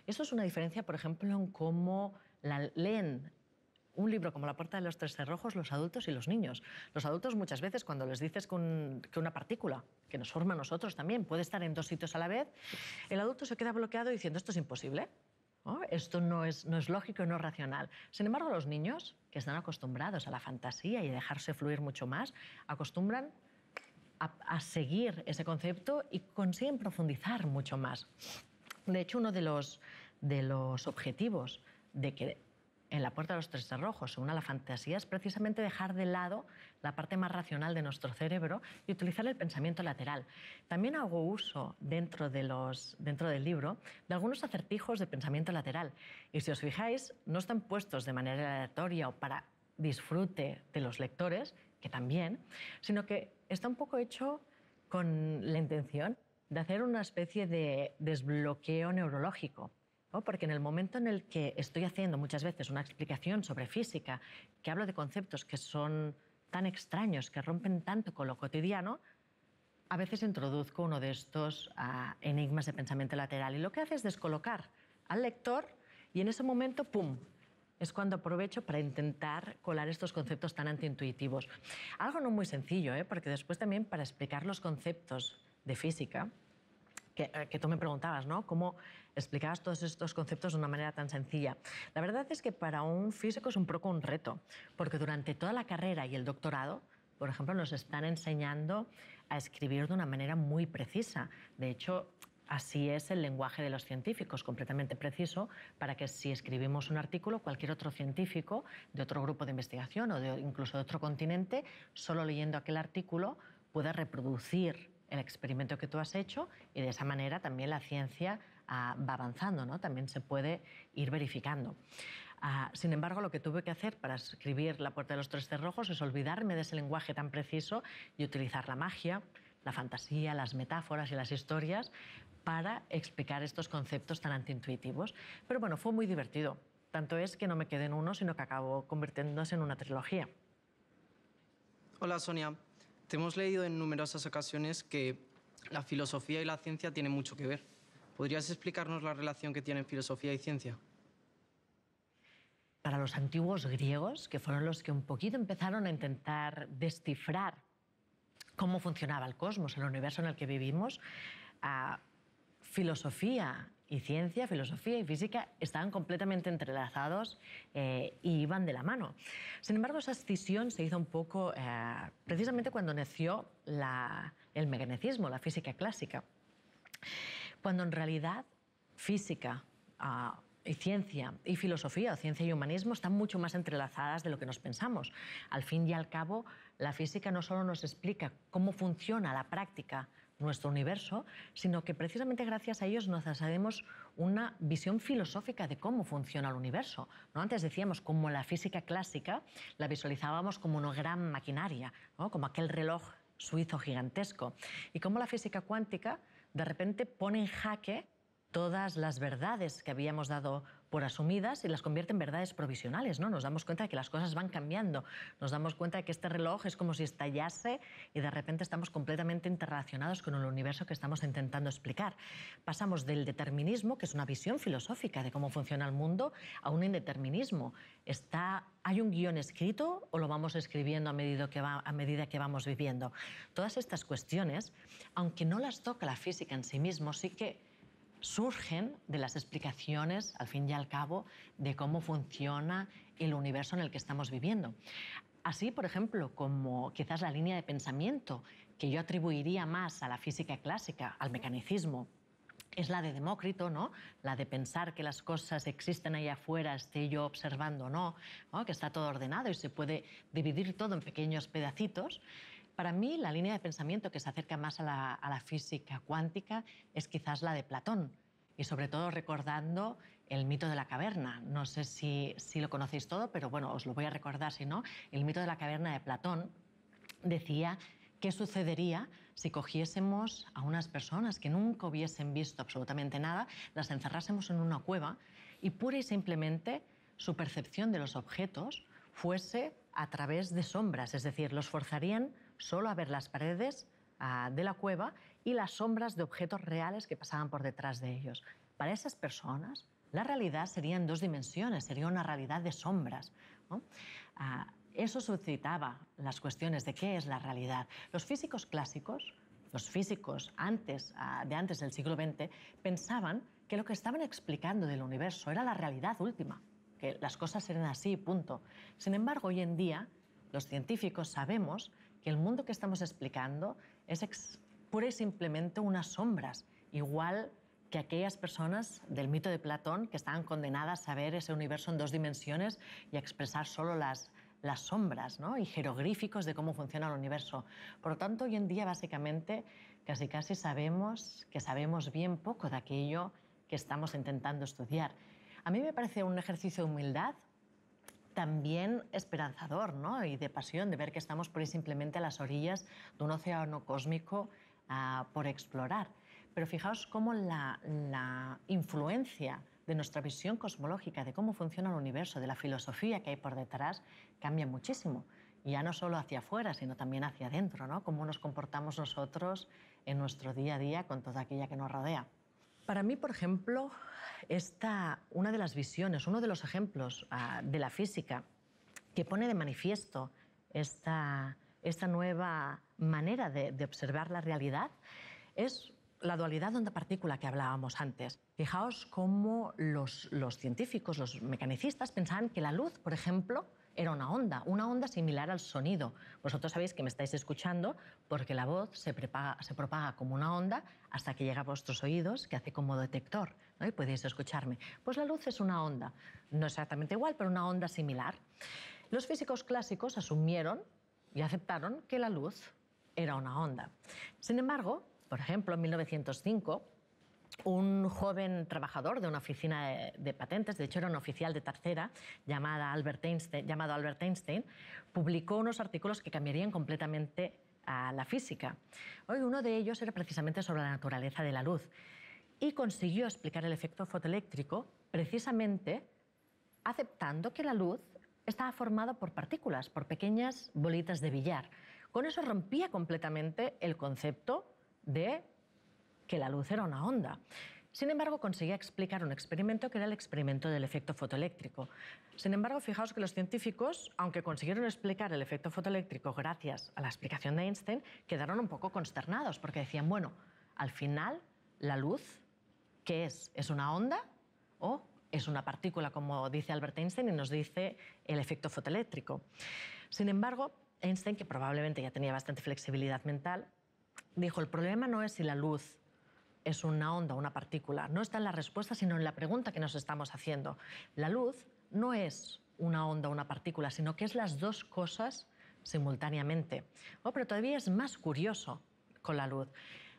Eso es una diferencia, por ejemplo, en cómo leen un libro como La Puerta de los Tres Cerrojos los adultos y los niños. Los adultos, muchas veces, cuando les dices que una partícula, que nos forma a nosotros también, puede estar en dos sitios a la vez, el adulto se queda bloqueado diciendo esto es imposible, ¿no? Esto no es lógico, no es racional. Sin embargo, los niños, que están acostumbrados a la fantasía y a dejarse fluir mucho más, acostumbran a seguir ese concepto y consiguen profundizar mucho más. De hecho, uno de los objetivos de que en La Puerta de los Tres Cerrojos se una la fantasía es precisamente dejar de lado la parte más racional de nuestro cerebro y utilizar el pensamiento lateral. También hago uso dentro del libro de algunos acertijos de pensamiento lateral. Y si os fijáis, no están puestos de manera aleatoria o para disfrute de los lectores, que también, sino que está un poco hecho con la intención de hacer una especie de desbloqueo neurológico. Porque en el momento en el que estoy haciendo muchas veces una explicación sobre física, que hablo de conceptos que son tan extraños, que rompen tanto con lo cotidiano, a veces introduzco uno de estos enigmas de pensamiento lateral. Y lo que hace es descolocar al lector y en ese momento, ¡pum!, es cuando aprovecho para intentar colar estos conceptos tan antiintuitivos. Algo no muy sencillo, ¿eh? Porque después también para explicar los conceptos de física, que tú me preguntabas, ¿no? ¿Cómo explicabas todos estos conceptos de una manera tan sencilla? La verdad es que para un físico es un poco un reto, porque durante toda la carrera y el doctorado, por ejemplo, nos están enseñando a escribir de una manera muy precisa. De hecho, así es el lenguaje de los científicos, completamente preciso, para que si escribimos un artículo, cualquier otro científico de otro grupo de investigación o incluso de otro continente, solo leyendo aquel artículo, pueda reproducir el experimento que tú has hecho, y de esa manera también la ciencia va avanzando, ¿no? También se puede ir verificando. Sin embargo, lo que tuve que hacer para escribir La Puerta de los Tres Cerrojos es olvidarme de ese lenguaje tan preciso y utilizar la magia, la fantasía, las metáforas y las historias para explicar estos conceptos tan antiintuitivos. Pero bueno, fue muy divertido. Tanto es que no me quedé en uno, sino que acabó convirtiéndose en una trilogía. Hola, Sonia. Te hemos leído en numerosas ocasiones que la filosofía y la ciencia tienen mucho que ver. ¿Podrías explicarnos la relación que tienen filosofía y ciencia? para los antiguos griegos, que fueron los que un poquito empezaron a intentar descifrar cómo funcionaba el cosmos, el universo en el que vivimos, filosofía y ciencia, filosofía y física estaban completamente entrelazados y iban de la mano. Sin embargo, esa escisión se hizo un poco precisamente cuando nació el mecanicismo, la física clásica, cuando en realidad física y ciencia y filosofía, o ciencia y humanismo, están mucho más entrelazadas de lo que nos pensamos. Al fin y al cabo, la física no solo nos explica cómo funciona la práctica nuestro universo, sino que precisamente gracias a ellos nos hacemos una visión filosófica de cómo funciona el universo, ¿no? Antes decíamos, como la física clásica, la visualizábamos como una gran maquinaria, ¿no? Como aquel reloj suizo gigantesco. Y como la física cuántica, de repente, pone en jaque todas las verdades que habíamos dado por asumidas y las convierte en verdades provisionales, ¿no? Nos damos cuenta de que las cosas van cambiando, nos damos cuenta de que este reloj es como si estallase y de repente estamos completamente interrelacionados con el universo que estamos intentando explicar. Pasamos del determinismo, que es una visión filosófica de cómo funciona el mundo, a un indeterminismo. ¿Hay un guión escrito o lo vamos escribiendo a medida que vamos viviendo? Todas estas cuestiones, aunque no las toca la física en sí mismo, sí que surgen de las explicaciones, al fin y al cabo, de cómo funciona el universo en el que estamos viviendo. Así, por ejemplo, como quizás la línea de pensamiento que yo atribuiría más a la física clásica, al mecanicismo, es la de Demócrito, ¿no? La de pensar que las cosas existen ahí afuera, esté yo observando o no, ¿no? Que está todo ordenado y se puede dividir todo en pequeños pedacitos. Para mí, la línea de pensamiento que se acerca más a la física cuántica es quizás la de Platón, y sobre todo recordando el mito de la caverna. No sé si lo conocéis todo, pero bueno, os lo voy a recordar si no. El mito de la caverna de Platón decía qué sucedería si cogiésemos a unas personas que nunca hubiesen visto absolutamente nada, las encerrásemos en una cueva y pura y simplemente su percepción de los objetos fuese a través de sombras, es decir, los forzarían solo a ver las paredes de la cueva y las sombras de objetos reales que pasaban por detrás de ellos. Para esas personas, la realidad sería en dos dimensiones, sería una realidad de sombras, ¿no? Eso suscitaba las cuestiones de qué es la realidad. Los físicos clásicos, los físicos antes del siglo XX, pensaban que lo que estaban explicando del universo era la realidad última, que las cosas eran así, punto. Sin embargo, hoy en día, los científicos sabemos que el mundo que estamos explicando es pura y simplemente unas sombras, igual que aquellas personas del mito de Platón que estaban condenadas a ver ese universo en dos dimensiones y a expresar solo las sombras, ¿no? Y jeroglíficos de cómo funciona el universo. Por lo tanto, hoy en día, básicamente, casi sabemos que sabemos bien poco de aquello que estamos intentando estudiar. A mí me parece un ejercicio de humildad, también esperanzador, ¿no? Y de pasión, de ver que estamos por ahí simplemente a las orillas de un océano cósmico por explorar. Pero fijaos cómo la influencia de nuestra visión cosmológica, de cómo funciona el universo, de la filosofía que hay por detrás, cambia muchísimo. Y ya no solo hacia afuera, sino también hacia adentro, ¿no? Cómo nos comportamos nosotros en nuestro día a día con toda aquella que nos rodea. Para mí, por ejemplo, una de las visiones, uno de los ejemplos de la física que pone de manifiesto esta nueva manera de observar la realidad es la dualidad onda-partícula que hablábamos antes. Fijaos cómo los científicos, los mecanicistas, pensaban que la luz, por ejemplo, era una onda similar al sonido. Vosotros sabéis que me estáis escuchando porque la voz se propaga como una onda hasta que llega a vuestros oídos, que hace como detector, ¿no? Y podéis escucharme. Pues la luz es una onda, no exactamente igual, pero una onda similar. Los físicos clásicos asumieron y aceptaron que la luz era una onda. Sin embargo, por ejemplo, en 1905, un joven trabajador de una oficina de patentes, de hecho era un oficial de tercera, llamado Albert Einstein, publicó unos artículos que cambiarían completamente a la física. Hoy uno de ellos era precisamente sobre la naturaleza de la luz y consiguió explicar el efecto fotoeléctrico precisamente aceptando que la luz estaba formada por partículas, por pequeñas bolitas de billar. Con eso rompía completamente el concepto de que la luz era una onda. Sin embargo, conseguía explicar un experimento que era el experimento del efecto fotoeléctrico. Sin embargo, fijaos que los científicos, aunque consiguieron explicar el efecto fotoeléctrico gracias a la explicación de Einstein, quedaron un poco consternados porque decían, bueno, al final, la luz, ¿qué es? ¿Es una onda o es una partícula, como dice Albert Einstein y nos dice el efecto fotoeléctrico? Sin embargo, Einstein, que probablemente ya tenía bastante flexibilidad mental, dijo, el problema no es si la luz es una onda o una partícula. No está en la respuesta, sino en la pregunta que nos estamos haciendo. La luz no es una onda o una partícula, sino que es las dos cosas simultáneamente. Oh, pero todavía es más curioso con la luz.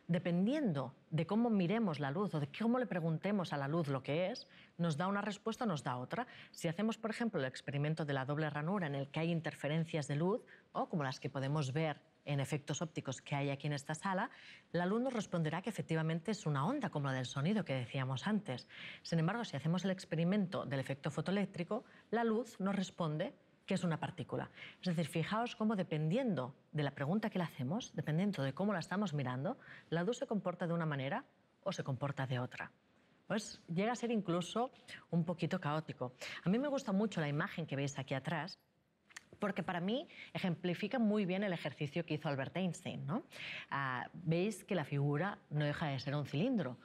Dependiendo de cómo miremos la luz o de cómo le preguntemos a la luz lo que es, nos da una respuesta o nos da otra. Si hacemos, por ejemplo, el experimento de la doble ranura en el que hay interferencias de luz, o como las que podemos ver en efectos ópticos que hay aquí en esta sala, la luz nos responderá que efectivamente es una onda, como la del sonido que decíamos antes. Sin embargo, si hacemos el experimento del efecto fotoeléctrico, la luz nos responde que es una partícula. Es decir, fijaos cómo dependiendo de la pregunta que le hacemos, dependiendo de cómo la estamos mirando, la luz se comporta de una manera o se comporta de otra. Pues llega a ser incluso un poquito caótico. A mí me gusta mucho la imagen que veis aquí atrás, porque para mí ejemplifica muy bien el ejercicio que hizo Albert Einstein, ¿no? Veis que la figura no deja de ser un cilindro,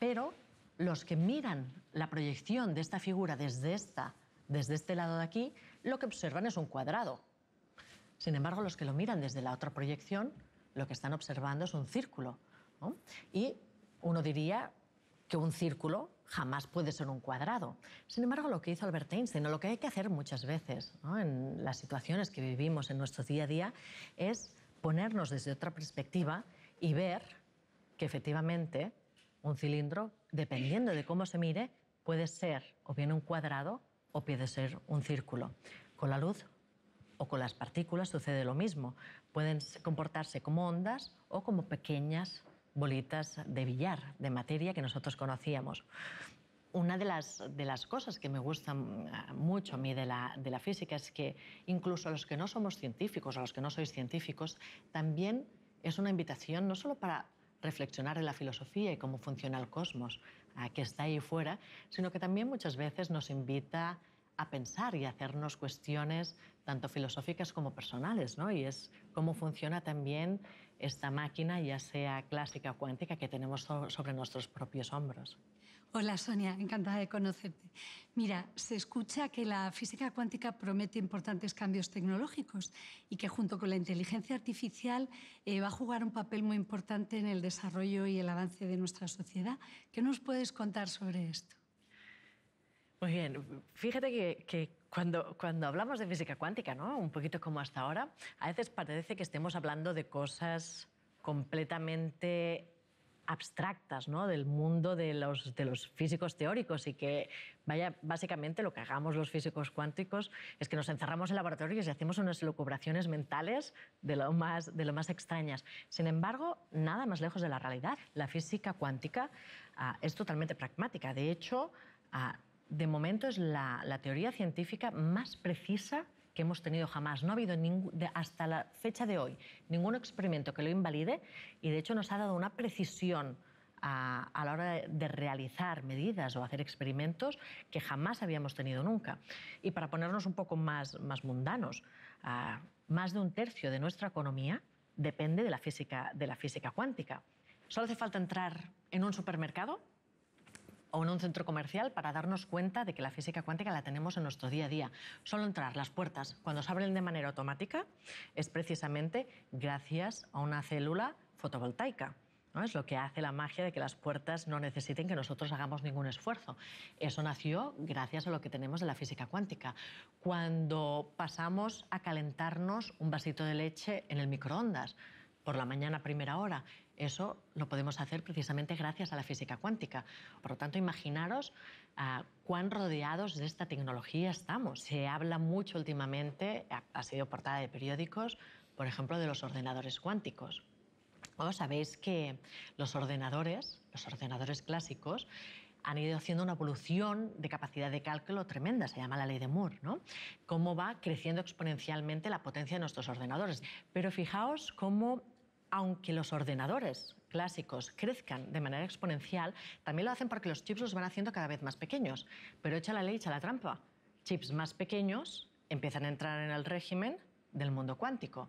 pero los que miran la proyección de esta figura desde este lado de aquí, lo que observan es un cuadrado. Sin embargo, los que lo miran desde la otra proyección, lo que están observando es un círculo, ¿no? Y uno diría que un círculo jamás puede ser un cuadrado. Sin embargo, lo que hizo Albert Einstein, o lo que hay que hacer muchas veces, ¿no?, en las situaciones que vivimos en nuestro día a día, es ponernos desde otra perspectiva y ver que efectivamente un cilindro, dependiendo de cómo se mire, puede ser o bien un cuadrado o puede ser un círculo. Con la luz o con las partículas sucede lo mismo. Pueden comportarse como ondas o como pequeñas bolitas de billar, de materia que nosotros conocíamos. Una de las cosas que me gusta mucho a mí de la física es que incluso a los que no somos científicos, a los que no sois científicos, también es una invitación no solo para reflexionar en la filosofía y cómo funciona el cosmos que está ahí fuera, sino que también muchas veces nos invita a pensar y a hacernos cuestiones tanto filosóficas como personales, ¿no? Y es cómo funciona también esta máquina, ya sea clásica o cuántica, que tenemos sobre nuestros propios hombros. Hola, Sonia, encantada de conocerte. Mira, se escucha que la física cuántica promete importantes cambios tecnológicos y que junto con la inteligencia artificial va a jugar un papel muy importante en el desarrollo y el avance de nuestra sociedad. ¿Qué nos puedes contar sobre esto? Muy bien, fíjate que cuando hablamos de física cuántica, ¿no?, un poquito como hasta ahora, a veces parece que estemos hablando de cosas completamente abstractas, ¿no?, del mundo de los físicos teóricos, y que básicamente lo que hagamos los físicos cuánticos es que nos encerramos en laboratorios y hacemos unas elucubraciones mentales de lo más extrañas. Sin embargo, nada más lejos de la realidad. La física cuántica es totalmente pragmática. De hecho, de momento es la teoría científica más precisa que hemos tenido jamás. No ha habido hasta la fecha de hoy ningún experimento que lo invalide, y de hecho nos ha dado una precisión a la hora de realizar medidas o hacer experimentos que jamás habíamos tenido nunca. Y para ponernos un poco más mundanos, más de un tercio de nuestra economía depende de la física cuántica. Solo hace falta entrar en un supermercado o en un centro comercial para darnos cuenta de que la física cuántica la tenemos en nuestro día a día. Solo entrar, las puertas, cuando se abren de manera automática, es precisamente gracias a una célula fotovoltaica, ¿no? Es lo que hace la magia de que las puertas no necesiten que nosotros hagamos ningún esfuerzo. Eso nació gracias a lo que tenemos de la física cuántica. Cuando pasamos a calentarnos un vasito de leche en el microondas, por la mañana a primera hora, eso lo podemos hacer precisamente gracias a la física cuántica. Por lo tanto, imaginaros cuán rodeados de esta tecnología estamos. Se habla mucho últimamente, ha sido portada de periódicos, por ejemplo, de los ordenadores cuánticos. O sabéis que los ordenadores clásicos han ido haciendo una evolución de capacidad de cálculo tremenda, se llama la ley de Moore, ¿no? Cómo va creciendo exponencialmente la potencia de nuestros ordenadores. Pero fijaos cómo aunque los ordenadores clásicos crezcan de manera exponencial, también lo hacen porque los chips los van haciendo cada vez más pequeños. Pero echa la ley, echa la trampa. Chips más pequeños empiezan a entrar en el régimen del mundo cuántico.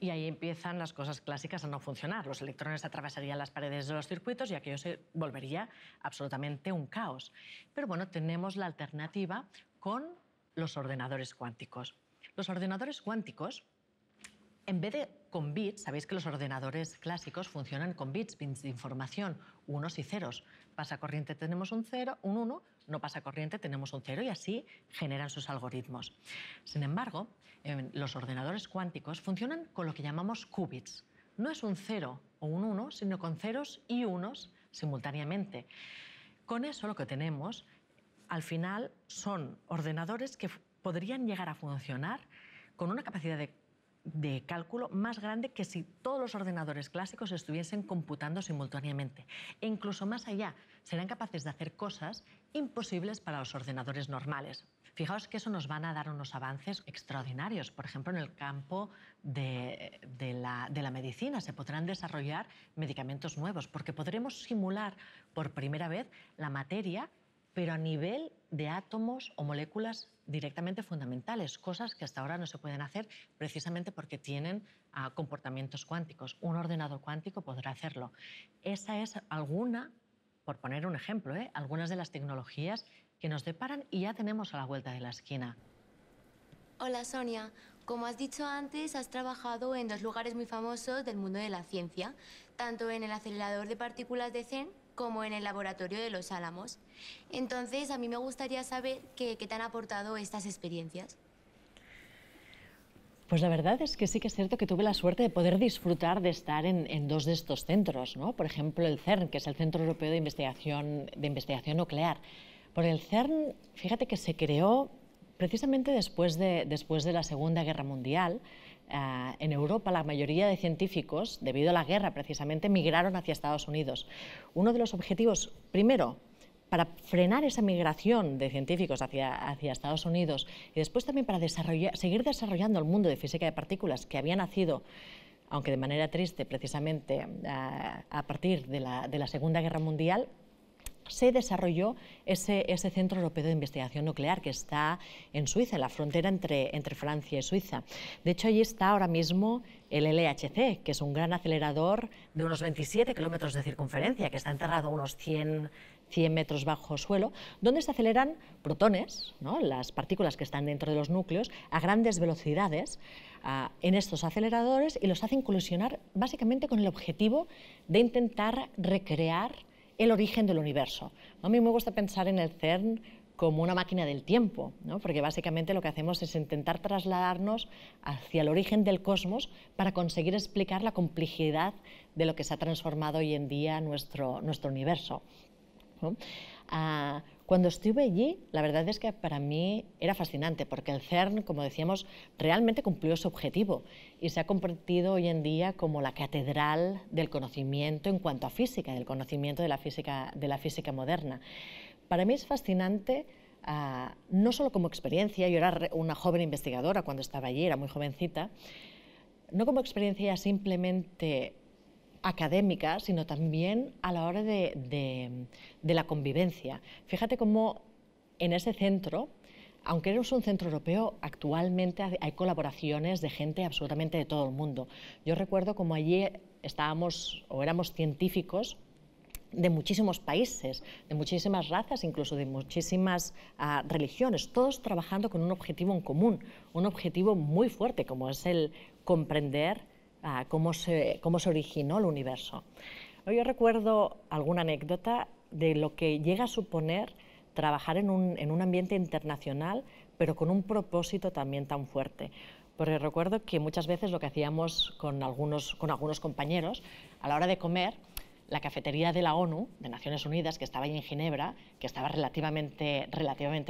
Y ahí empiezan las cosas clásicas a no funcionar. Los electrones atravesarían las paredes de los circuitos y aquello se volvería absolutamente un caos. Pero bueno, tenemos la alternativa con los ordenadores cuánticos. Los ordenadores cuánticos, en vez de con bits, sabéis que los ordenadores clásicos funcionan con bits, bits de información, unos y ceros. Pasa corriente, tenemos un 0, un 1, no pasa corriente, tenemos un 0, y así generan sus algoritmos. Sin embargo, los ordenadores cuánticos funcionan con lo que llamamos qubits. No es un 0 o un 1, sino con ceros y unos simultáneamente. Con eso lo que tenemos, al final, son ordenadores que podrían llegar a funcionar con una capacidad de cálculo más grande que si todos los ordenadores clásicos estuviesen computando simultáneamente. E incluso más allá, serán capaces de hacer cosas imposibles para los ordenadores normales. Fijaos que eso nos van a dar unos avances extraordinarios. Por ejemplo, en el campo de la medicina se podrán desarrollar medicamentos nuevos porque podremos simular por primera vez la materia, pero a nivel de átomos o moléculas directamente fundamentales, cosas que hasta ahora no se pueden hacer precisamente porque tienen comportamientos cuánticos. Un ordenador cuántico podrá hacerlo. Esa es alguna, por poner un ejemplo, algunas de las tecnologías que nos deparan y ya tenemos a la vuelta de la esquina. Hola, Sonia. Como has dicho antes, has trabajado en dos lugares muy famosos del mundo de la ciencia, tanto en el acelerador de partículas de CERN como en el Laboratorio de los Álamos. Entonces, a mí me gustaría saber qué te han aportado estas experiencias. Pues la verdad es que sí que es cierto que tuve la suerte de poder disfrutar de estar en dos de estos centros, ¿no? Por ejemplo, el CERN, que es el Centro Europeo de Investigación Nuclear. Por el CERN, fíjate que se creó precisamente después de la Segunda Guerra Mundial. En Europa, la mayoría de científicos, debido a la guerra precisamente, migraron hacia Estados Unidos. Uno de los objetivos, primero, para frenar esa migración de científicos hacia Estados Unidos y después también para seguir desarrollando el mundo de física de partículas que había nacido, aunque de manera triste, precisamente a partir de la Segunda Guerra Mundial, se desarrolló ese Centro Europeo de Investigación Nuclear que está en Suiza, en la frontera entre Francia y Suiza. De hecho, allí está ahora mismo el LHC, que es un gran acelerador de unos 27 kilómetros de circunferencia, que está enterrado a unos 100 metros bajo suelo, donde se aceleran protones, ¿no?, las partículas que están dentro de los núcleos, a grandes velocidades en estos aceleradores y los hacen colisionar básicamente con el objetivo de intentar recrear el origen del universo. A mí me gusta pensar en el CERN como una máquina del tiempo, ¿no?, porque básicamente lo que hacemos es intentar trasladarnos hacia el origen del cosmos para conseguir explicar la complejidad de lo que se ha transformado hoy en día nuestro universo, ¿no? Cuando estuve allí, la verdad es que para mí era fascinante, porque el CERN, como decíamos, realmente cumplió su objetivo y se ha convertido hoy en día como la catedral del conocimiento en cuanto a física, del conocimiento de la física moderna. Para mí es fascinante, no solo como experiencia, yo era una joven investigadora cuando estaba allí, era muy jovencita, no como experiencia simplemente académica, sino también a la hora de la convivencia. Fíjate cómo en ese centro, aunque no es un centro europeo, actualmente hay colaboraciones de gente absolutamente de todo el mundo. Yo recuerdo como allí éramos científicos de muchísimos países, de muchísimas razas, incluso de muchísimas religiones, todos trabajando con un objetivo en común, un objetivo muy fuerte, como es el comprender cómo se originó el universo. Yo recuerdo alguna anécdota de lo que llega a suponer trabajar en un ambiente internacional, pero con un propósito también tan fuerte. Porque recuerdo que muchas veces lo que hacíamos con algunos compañeros, a la hora de comer, la cafetería de la ONU, de Naciones Unidas, que estaba allí en Ginebra, que estaba relativamente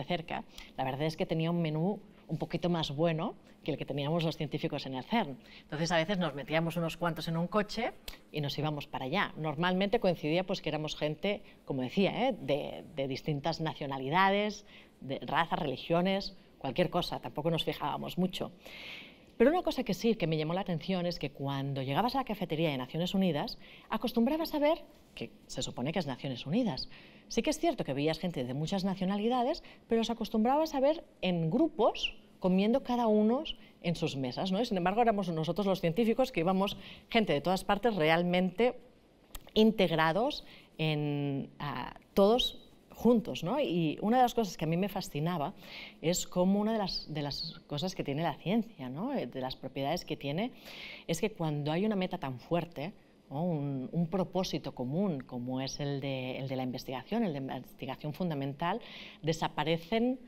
cerca, la verdad es que tenía un menú un poquito más bueno que el que teníamos los científicos en el CERN. Entonces, a veces nos metíamos unos cuantos en un coche y nos íbamos para allá. Normalmente coincidía pues que éramos gente, como decía, de distintas nacionalidades, de razas, religiones, cualquier cosa, tampoco nos fijábamos mucho. Pero una cosa que sí que me llamó la atención es que cuando llegabas a la cafetería de Naciones Unidas, acostumbrabas a ver, que se supone que es Naciones Unidas, sí que es cierto que veías gente de muchas nacionalidades, pero los acostumbrabas a ver en grupos comiendo cada uno en sus mesas, ¿no? Y sin embargo, éramos nosotros los científicos que íbamos, gente de todas partes, realmente integrados en todos juntos, ¿no? Y una de las cosas que a mí me fascinaba es cómo una de las cosas que tiene la ciencia, ¿no? De las propiedades que tiene, es que cuando hay una meta tan fuerte, ¿no? Un propósito común como es el de la investigación, el de investigación fundamental, desaparecen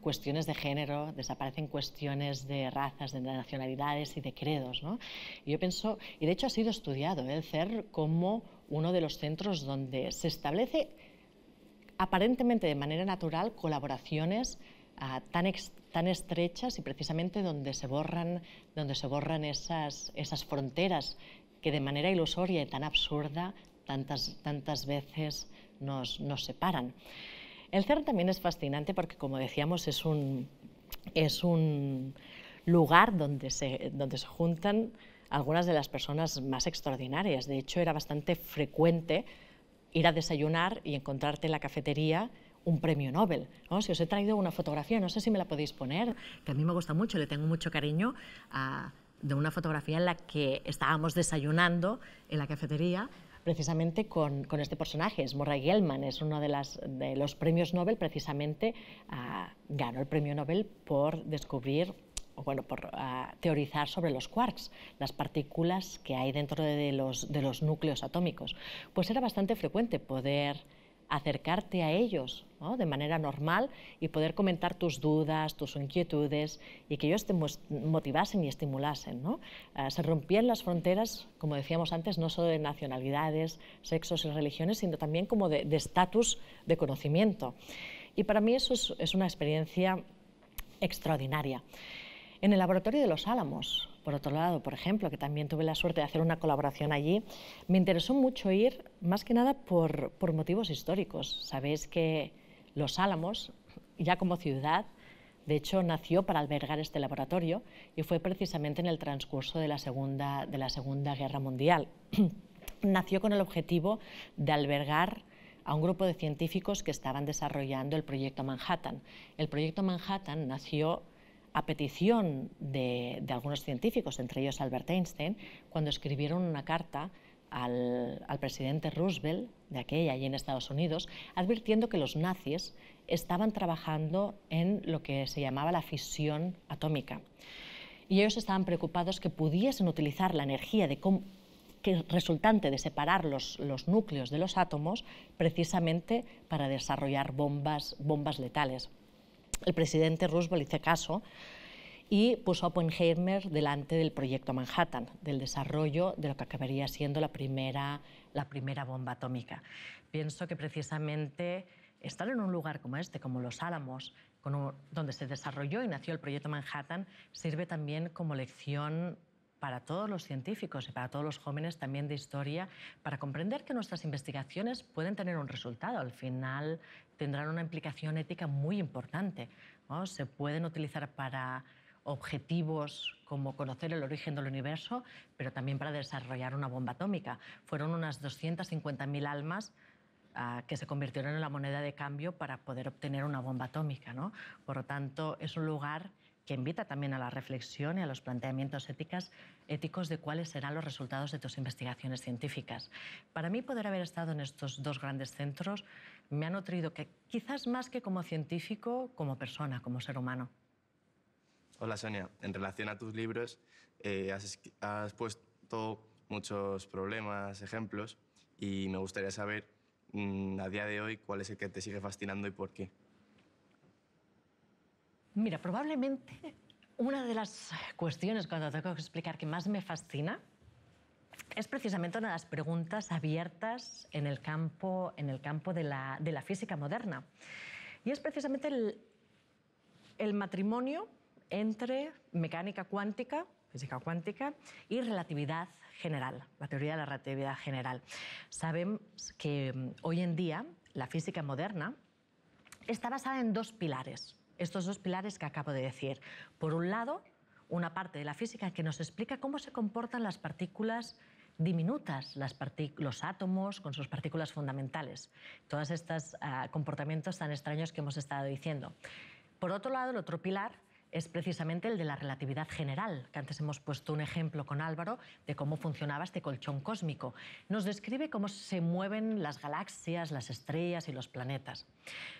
cuestiones de género, desaparecen cuestiones de razas, de nacionalidades y de credos, ¿no? Y yo pienso, y de hecho ha sido estudiado, el CERN como uno de los centros donde se establece aparentemente de manera natural colaboraciones tan estrechas y precisamente donde se borran esas fronteras que de manera ilusoria y tan absurda tantas veces nos separan. El CERN también es fascinante porque, como decíamos, es un lugar donde se juntan algunas de las personas más extraordinarias. De hecho, era bastante frecuente ir a desayunar y encontrarte en la cafetería un premio Nobel, ¿no? Si os he traído una fotografía, no sé si me la podéis poner, que a mí me gusta mucho, le tengo mucho cariño, de una fotografía en la que estábamos desayunando en la cafetería precisamente con este personaje, es Murray Gellman, es uno de los premios Nobel, precisamente ganó el premio Nobel por descubrir, o bueno, por teorizar sobre los quarks, las partículas que hay dentro de los núcleos atómicos. Pues era bastante frecuente poder acercarte a ellos, ¿no? De manera normal y poder comentar tus dudas, tus inquietudes y que ellos te motivasen y estimulasen, ¿no? Se rompían las fronteras, como decíamos antes, no solo de nacionalidades, sexos y religiones, sino también como de estatus de conocimiento. Y para mí eso es una experiencia extraordinaria. En el Laboratorio de los Álamos, por otro lado, por ejemplo, que también tuve la suerte de hacer una colaboración allí, me interesó mucho ir, más que nada por motivos históricos. Sabéis que Los Álamos, ya como ciudad, de hecho, nació para albergar este laboratorio y fue precisamente en el transcurso de la Segunda Guerra Mundial. Nació con el objetivo de albergar a un grupo de científicos que estaban desarrollando el Proyecto Manhattan. El Proyecto Manhattan nació a petición de algunos científicos, entre ellos Albert Einstein, cuando escribieron una carta al presidente Roosevelt, de aquella, allí en Estados Unidos, advirtiendo que los nazis estaban trabajando en lo que se llamaba la fisión atómica. Y ellos estaban preocupados que pudiesen utilizar la energía que resultante de separar los núcleos de los átomos precisamente para desarrollar bombas letales. El presidente Roosevelt hizo caso y puso a Oppenheimer delante del Proyecto Manhattan, del desarrollo de lo que acabaría siendo la primera bomba atómica. Pienso que precisamente estar en un lugar como este, como Los Álamos, donde se desarrolló y nació el Proyecto Manhattan, sirve también como lección para todos los científicos y para todos los jóvenes también de historia, para comprender que nuestras investigaciones pueden tener un resultado. Al final tendrán una implicación ética muy importante, ¿no? Se pueden utilizar para objetivos como conocer el origen del universo, pero también para desarrollar una bomba atómica. Fueron unas 250.000 almas que se convirtieron en la moneda de cambio para poder obtener una bomba atómica, ¿no? Por lo tanto, es un lugar que invita también a la reflexión y a los planteamientos éticos de cuáles serán los resultados de tus investigaciones científicas. Para mí, poder haber estado en estos dos grandes centros me ha nutrido, que quizás más que como científico, como persona, como ser humano. Hola, Sonia. En relación a tus libros, has puesto muchos problemas, ejemplos, y me gustaría saber, a día de hoy, cuál es el que te sigue fascinando y por qué. Mira, probablemente una de las cuestiones cuando tengo que explicar que más me fascina es precisamente una de las preguntas abiertas en el campo de la física moderna. Y es precisamente el matrimonio entre física cuántica y relatividad general, la teoría de la relatividad general. Sabemos que hoy en día la física moderna está basada en dos pilares. Estos dos pilares que acabo de decir. Por un lado, una parte de la física que nos explica cómo se comportan las partículas diminutas, los átomos con sus partículas fundamentales. Todos estos comportamientos tan extraños que hemos estado diciendo. Por otro lado, el otro pilar es precisamente el de la relatividad general, que antes hemos puesto un ejemplo con Álvaro de cómo funcionaba este colchón cósmico. Nos describe cómo se mueven las galaxias, las estrellas y los planetas.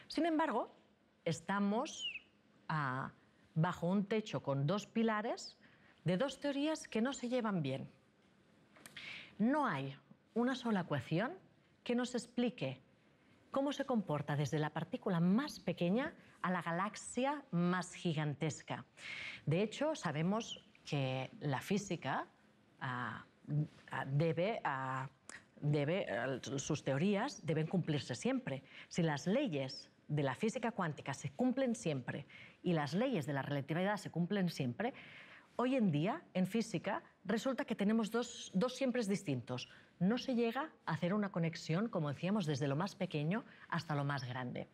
Sin embargo, estamos bajo un techo con dos pilares de dos teorías que no se llevan bien. No hay una sola ecuación que nos explique cómo se comporta desde la partícula más pequeña a la galaxia más gigantesca. De hecho, sabemos que la física sus teorías deben cumplirse siempre. Si las leyes de la física cuántica se cumplen siempre y las leyes de la relatividad se cumplen siempre, hoy en día, en física, resulta que tenemos dos siempre distintos. No se llega a hacer una conexión, como decíamos, desde lo más pequeño hasta lo más grande.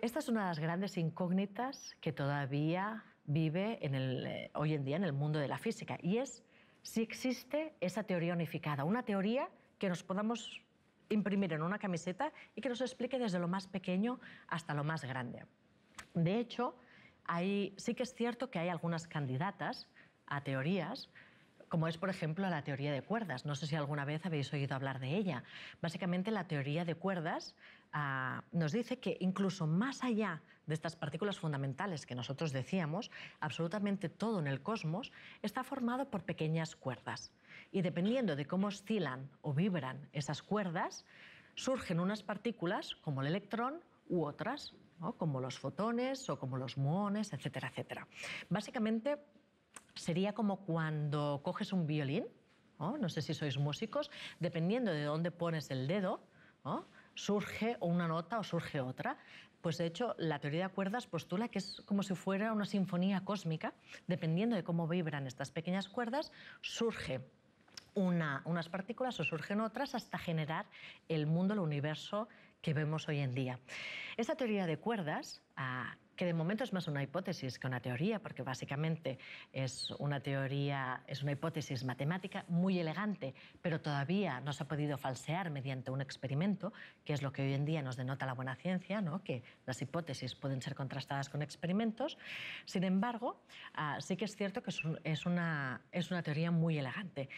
Esta es una de las grandes incógnitas que todavía vive hoy en día en el mundo de la física, y es si existe esa teoría unificada, una teoría que nos podamos imprimir en una camiseta y que nos explique desde lo más pequeño hasta lo más grande. De hecho, sí que es cierto que hay algunas candidatas a teorías, como es, por ejemplo, la teoría de cuerdas. No sé si alguna vez habéis oído hablar de ella. Básicamente, la teoría de cuerdas nos dice que incluso más allá de estas partículas fundamentales que nosotros decíamos, absolutamente todo en el cosmos está formado por pequeñas cuerdas. Y dependiendo de cómo oscilan o vibran esas cuerdas, surgen unas partículas como el electrón u otras, ¿no? Como los fotones o como los muones, etcétera, etcétera. Básicamente sería como cuando coges un violín, no sé si sois músicos, dependiendo de dónde pones el dedo, surge una nota o surge otra. Pues de hecho la teoría de cuerdas postula que es como si fuera una sinfonía cósmica, dependiendo de cómo vibran estas pequeñas cuerdas, surge unas partículas o surgen otras hasta generar el mundo, el universo que vemos hoy en día. Esa teoría de cuerdas, que de momento es más una hipótesis que una teoría, porque básicamente es una hipótesis matemática muy elegante, pero todavía no se ha podido falsear mediante un experimento, que es lo que hoy en día nos denota la buena ciencia, ¿no? Que las hipótesis pueden ser contrastadas con experimentos. Sin embargo, sí que es cierto que es una teoría muy elegante.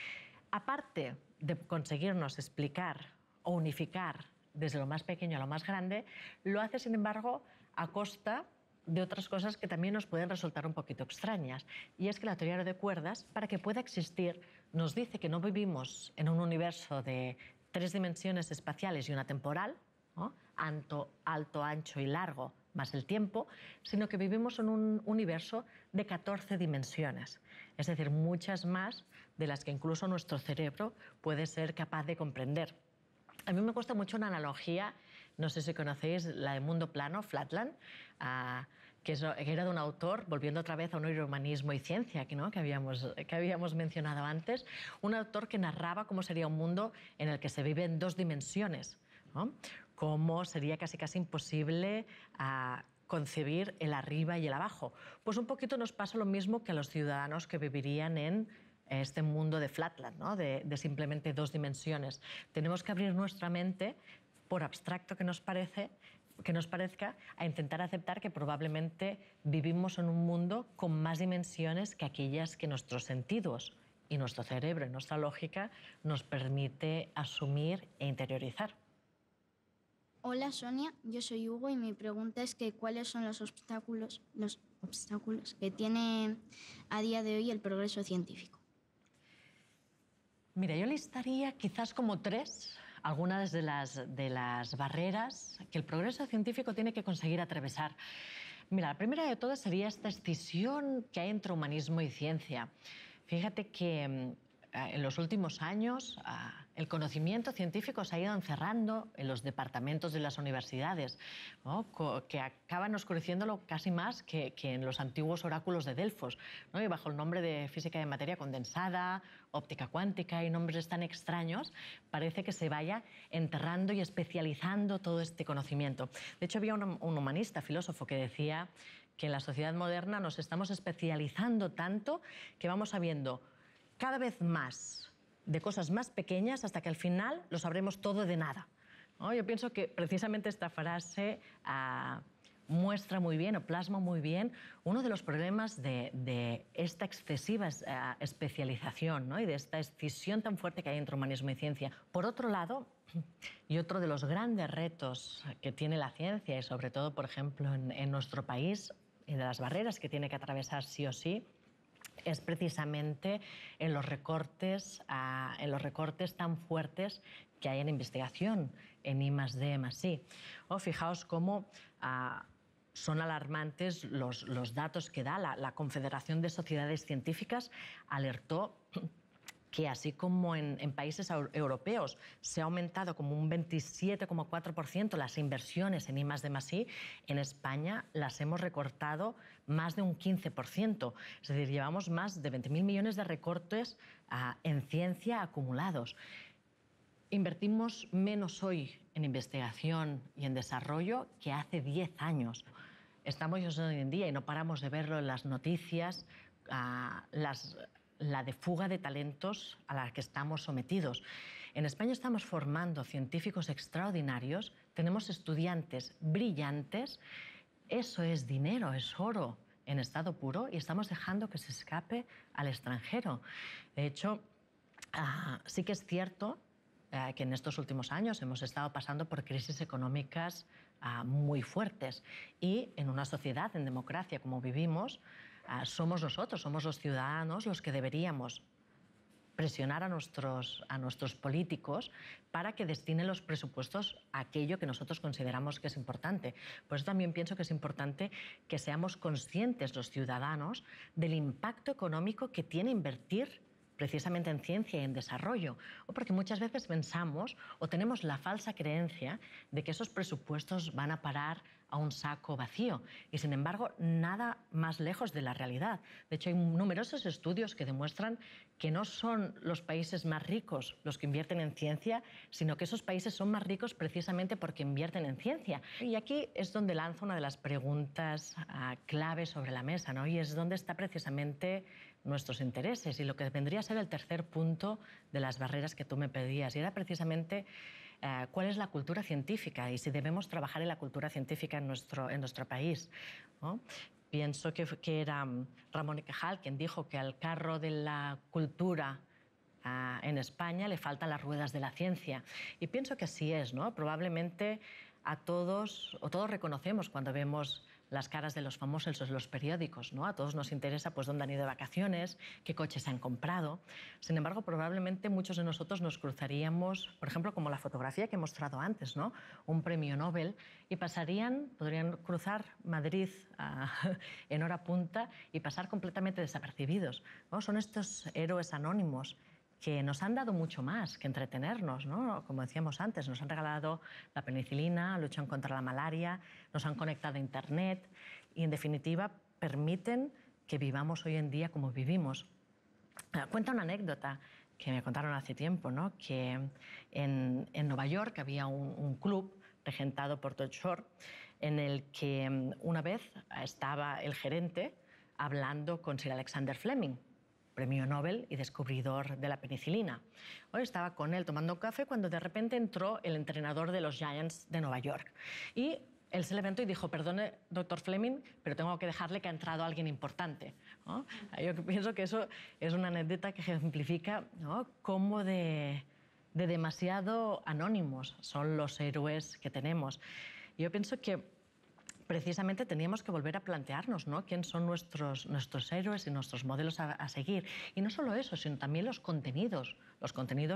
Aparte de conseguirnos explicar o unificar desde lo más pequeño a lo más grande, lo hace, sin embargo, a costa de otras cosas que también nos pueden resultar un poquito extrañas. Y es que la teoría de cuerdas, para que pueda existir, nos dice que no vivimos en un universo de 3 dimensiones espaciales y una temporal, ¿no? Alto, ancho y largo, más el tiempo, sino que vivimos en un universo de 14 dimensiones, es decir, muchas más de las que incluso nuestro cerebro puede ser capaz de comprender. A mí me cuesta mucho una analogía, no sé si conocéis la de mundo plano, Flatland, que era de un autor, volviendo otra vez a un humanismo y ciencia que habíamos mencionado antes, un autor que narraba cómo sería un mundo en el que se vive en 2 dimensiones, ¿no? Cómo sería casi imposible concebir el arriba y el abajo. Pues un poquito nos pasa lo mismo que a los ciudadanos que vivirían en este mundo de Flatland, ¿no? de simplemente 2 dimensiones. Tenemos que abrir nuestra mente, por abstracto que nos parezca, a intentar aceptar que probablemente vivimos en un mundo con más dimensiones que aquellas que nuestros sentidos y nuestro cerebro y nuestra lógica nos permite asumir e interiorizar. Hola Sonia, yo soy Hugo y mi pregunta es que ¿cuáles son los obstáculos que tiene a día de hoy el progreso científico? Mira, yo listaría quizás como 3 algunas de las barreras que el progreso científico tiene que conseguir atravesar. Mira, la primera de todas sería esta escisión que hay entre humanismo y ciencia. Fíjate que en los últimos años el conocimiento científico se ha ido encerrando en los departamentos de las universidades, ¿no? Que acaban oscureciéndolo casi más que en los antiguos oráculos de Delfos, ¿no? Y bajo el nombre de física de materia condensada, óptica cuántica y nombres tan extraños, parece que se vaya enterrando y especializando todo este conocimiento. De hecho, había un humanista, filósofo, que decía que en la sociedad moderna nos estamos especializando tanto que vamos sabiendo cada vez más de cosas más pequeñas hasta que al final lo sabremos todo de nada, ¿no? Yo pienso que precisamente esta frase muestra muy bien o plasma muy bien uno de los problemas de esta excesiva especialización, ¿no? Y de esta escisión tan fuerte que hay entre humanismo y ciencia. Por otro lado, y otro de los grandes retos que tiene la ciencia, y sobre todo, por ejemplo, en nuestro país, y de las barreras que tiene que atravesar sí o sí, es precisamente en los recortes tan fuertes que hay en investigación, en I+D, +I. O fijaos cómo son alarmantes los datos que da la Confederación de Sociedades Científicas. Alertó que así como en países europeos se ha aumentado como un 27,4% las inversiones en I+D+I, en España las hemos recortado más de un 15%. Es decir, llevamos más de 20.000 millones de recortes en ciencia acumulados. Invertimos menos hoy en investigación y en desarrollo que hace 10 años. Estamos hoy en día, y no paramos de verlo en las noticias, la de fuga de talentos a la que estamos sometidos. En España estamos formando científicos extraordinarios, tenemos estudiantes brillantes. Eso es dinero, es oro en estado puro, y estamos dejando que se escape al extranjero. De hecho, sí que es cierto que en estos últimos años hemos estado pasando por crisis económicas muy fuertes, y en una sociedad, en democracia como vivimos, somos nosotros, somos los ciudadanos los que deberíamos presionar a nuestros políticos para que destinen los presupuestos a aquello que nosotros consideramos que es importante. Por eso también pienso que es importante que seamos conscientes los ciudadanos del impacto económico que tiene invertir precisamente en ciencia y en desarrollo, o porque muchas veces pensamos o tenemos la falsa creencia de que esos presupuestos van a parar a un saco vacío, y sin embargo nada más lejos de la realidad. De hecho, hay numerosos estudios que demuestran que no son los países más ricos los que invierten en ciencia, sino que esos países son más ricos precisamente porque invierten en ciencia. Y aquí es donde lanzo una de las preguntas clave sobre la mesa, ¿no? Y es dónde está precisamente nuestros intereses y lo que vendría a ser el tercer punto de las barreras que tú me pedías, y era precisamente cuál es la cultura científica y si debemos trabajar en la cultura científica en nuestro país, ¿no? Pienso que era Ramón Cajal quien dijo que al carro de la cultura en España le faltan las ruedas de la ciencia, y pienso que así es, ¿no? Probablemente todos reconocemos cuando vemos las caras de los famosos en los periódicos, ¿no? A todos nos interesa pues dónde han ido de vacaciones, qué coches han comprado. Sin embargo, probablemente muchos de nosotros nos cruzaríamos, por ejemplo, como la fotografía que he mostrado antes, ¿no? Un premio Nobel, y podrían cruzar Madrid en hora punta y pasar completamente desapercibidos, ¿no? Son estos héroes anónimos que nos han dado mucho más que entretenernos, ¿no? Como decíamos antes, nos han regalado la penicilina, luchan contra la malaria, nos han conectado a Internet y, en definitiva, permiten que vivamos hoy en día como vivimos. Cuenta una anécdota que me contaron hace tiempo, ¿no? Que en Nueva York había un club regentado por Todd Shore en el que una vez estaba el gerente hablando con Sir Alexander Fleming, premio Nobel y descubridor de la penicilina. Hoy estaba con él tomando un café cuando de repente entró el entrenador de los Giants de Nueva York. Y él se levantó y dijo: perdone, doctor Fleming, pero tengo que dejarle que ha entrado alguien importante, ¿no? Yo pienso que eso es una anécdota que ejemplifica, ¿no?, cómo de demasiado anónimos son los héroes que tenemos. Yo pienso que precisamente teníamos que volver a plantearnos, ¿no?, quién son nuestros héroes y nuestros modelos a seguir. Y no solo eso, sino también los contenidos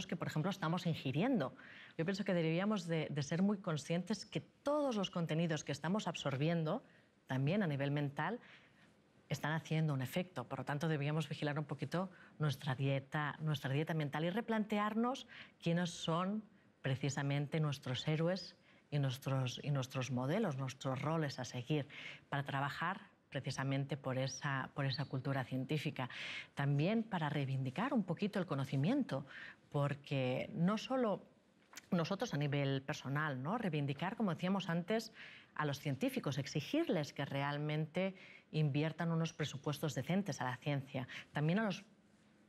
que, por ejemplo, estamos ingiriendo. Yo pienso que deberíamos de ser muy conscientes que todos los contenidos que estamos absorbiendo, también a nivel mental, están haciendo un efecto. Por lo tanto, deberíamos vigilar un poquito nuestra dieta mental y replantearnos quiénes son precisamente nuestros héroes y nuestros modelos, nuestros roles a seguir, para trabajar precisamente por esa cultura científica. También para reivindicar un poquito el conocimiento, porque no solo nosotros a nivel personal, ¿no? Reivindicar, como decíamos antes, a los científicos, exigirles que realmente inviertan unos presupuestos decentes a la ciencia. También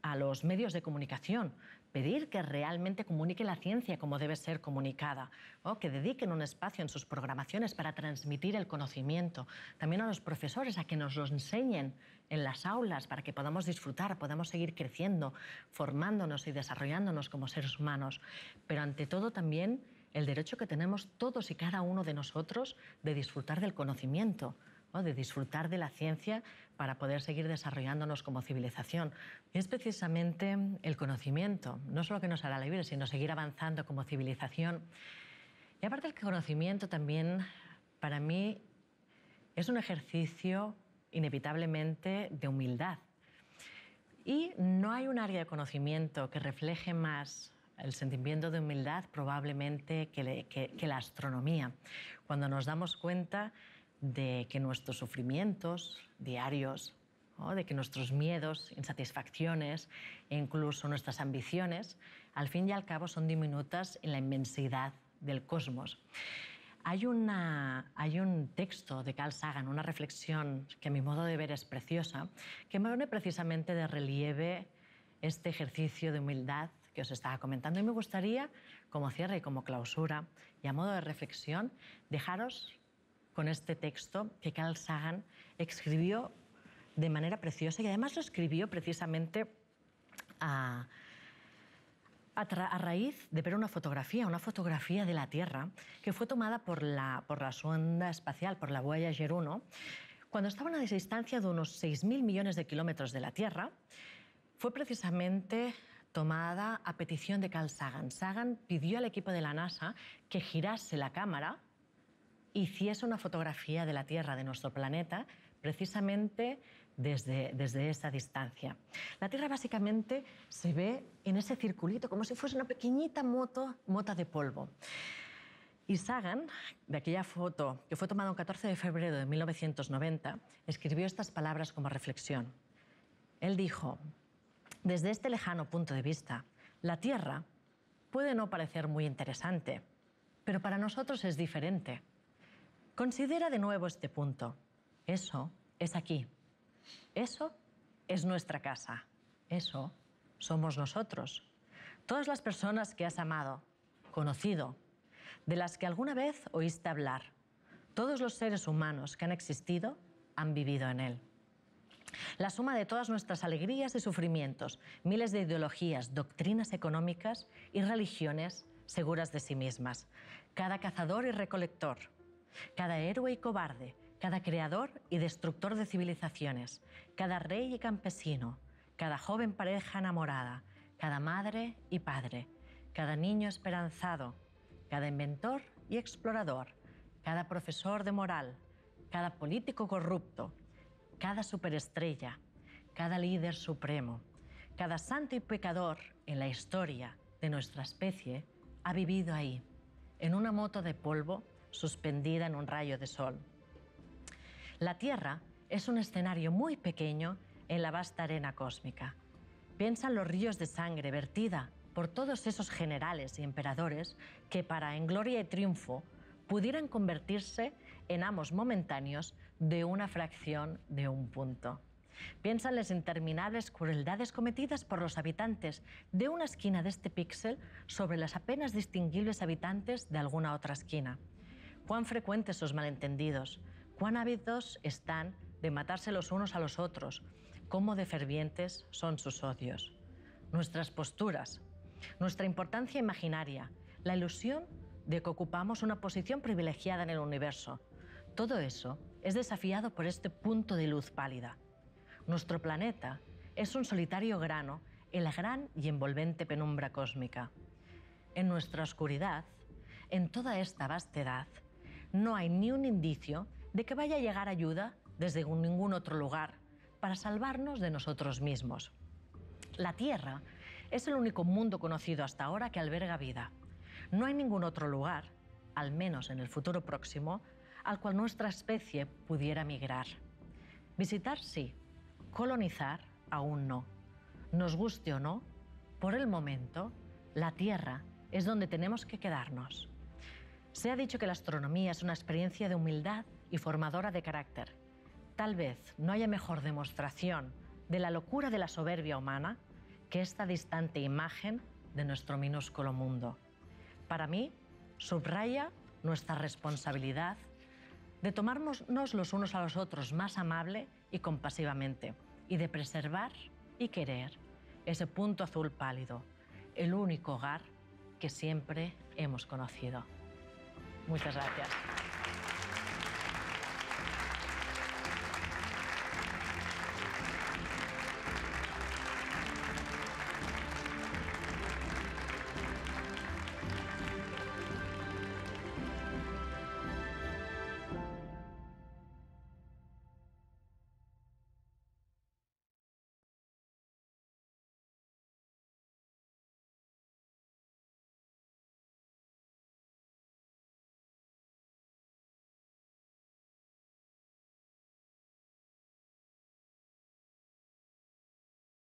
a los medios de comunicación, pedir que realmente comunique la ciencia como debe ser comunicada, o que dediquen un espacio en sus programaciones para transmitir el conocimiento. También a los profesores, a que nos lo enseñen en las aulas para que podamos disfrutar, podamos seguir creciendo, formándonos y desarrollándonos como seres humanos. Pero ante todo también el derecho que tenemos todos y cada uno de nosotros de disfrutar del conocimiento, de disfrutar de la ciencia para poder seguir desarrollándonos como civilización. Es precisamente el conocimiento, no solo que nos hará libres, sino seguir avanzando como civilización. Y aparte el conocimiento también, para mí, es un ejercicio inevitablemente de humildad. Y no hay un área de conocimiento que refleje más el sentimiento de humildad probablemente que la astronomía. Cuando nos damos cuenta de que nuestros sufrimientos diarios, ¿no?, de que nuestros miedos, insatisfacciones e incluso nuestras ambiciones, al fin y al cabo son diminutas en la inmensidad del cosmos. Hay un texto de Carl Sagan, una reflexión que a mi modo de ver es preciosa, que pone precisamente de relieve este ejercicio de humildad que os estaba comentando. Y me gustaría, como cierre y como clausura, y a modo de reflexión, dejaros con este texto que Carl Sagan escribió de manera preciosa, y además lo escribió precisamente a raíz de ver una fotografía de la Tierra que fue tomada por la sonda espacial, por la Voyager 1, cuando estaba a una distancia de unos 6.000 millones de kilómetros de la Tierra. Fue precisamente tomada a petición de Carl Sagan. Sagan pidió al equipo de la NASA que girase la cámara, hiciese una fotografía de la Tierra, de nuestro planeta, precisamente desde esa distancia. La Tierra básicamente se ve en ese circulito, como si fuese una pequeñita mota de polvo. Y Sagan, de aquella foto que fue tomada el 14 de febrero de 1990, escribió estas palabras como reflexión. Él dijo, desde este lejano punto de vista, la Tierra puede no parecer muy interesante, pero para nosotros es diferente. Considera de nuevo este punto. Eso es aquí. Eso es nuestra casa. Eso somos nosotros. Todas las personas que has amado, conocido, de las que alguna vez oíste hablar. Todos los seres humanos que han existido han vivido en él. La suma de todas nuestras alegrías y sufrimientos, miles de ideologías, doctrinas económicas y religiones seguras de sí mismas. Cada cazador y recolector, cada héroe y cobarde, cada creador y destructor de civilizaciones, cada rey y campesino, cada joven pareja enamorada, cada madre y padre, cada niño esperanzado, cada inventor y explorador, cada profesor de moral, cada político corrupto, cada superestrella, cada líder supremo, cada santo y pecador en la historia de nuestra especie ha vivido ahí, en una moto de polvo suspendida en un rayo de sol. La Tierra es un escenario muy pequeño en la vasta arena cósmica. Piensa en los ríos de sangre vertida por todos esos generales y emperadores que, para en gloria y triunfo, pudieran convertirse en amos momentáneos de una fracción de un punto. Piensa en las interminables crueldades cometidas por los habitantes de una esquina de este píxel sobre las apenas distinguibles habitantes de alguna otra esquina. Cuán frecuentes sus malentendidos, cuán ávidos están de matarse los unos a los otros, cómo de fervientes son sus odios. Nuestras posturas, nuestra importancia imaginaria, la ilusión de que ocupamos una posición privilegiada en el universo, todo eso es desafiado por este punto de luz pálida. Nuestro planeta es un solitario grano en la gran y envolvente penumbra cósmica. En nuestra oscuridad, en toda esta vastedad, no hay ni un indicio de que vaya a llegar ayuda desde ningún otro lugar para salvarnos de nosotros mismos. La Tierra es el único mundo conocido hasta ahora que alberga vida. No hay ningún otro lugar, al menos en el futuro próximo, al cual nuestra especie pudiera migrar. Visitar sí, colonizar aún no. Nos guste o no, por el momento, la Tierra es donde tenemos que quedarnos. Se ha dicho que la astronomía es una experiencia de humildad y formadora de carácter. Tal vez no haya mejor demostración de la locura de la soberbia humana que esta distante imagen de nuestro minúsculo mundo. Para mí, subraya nuestra responsabilidad de tomárnoslos los unos a los otros más amable y compasivamente, y de preservar y querer ese punto azul pálido, el único hogar que siempre hemos conocido. Muchas gracias.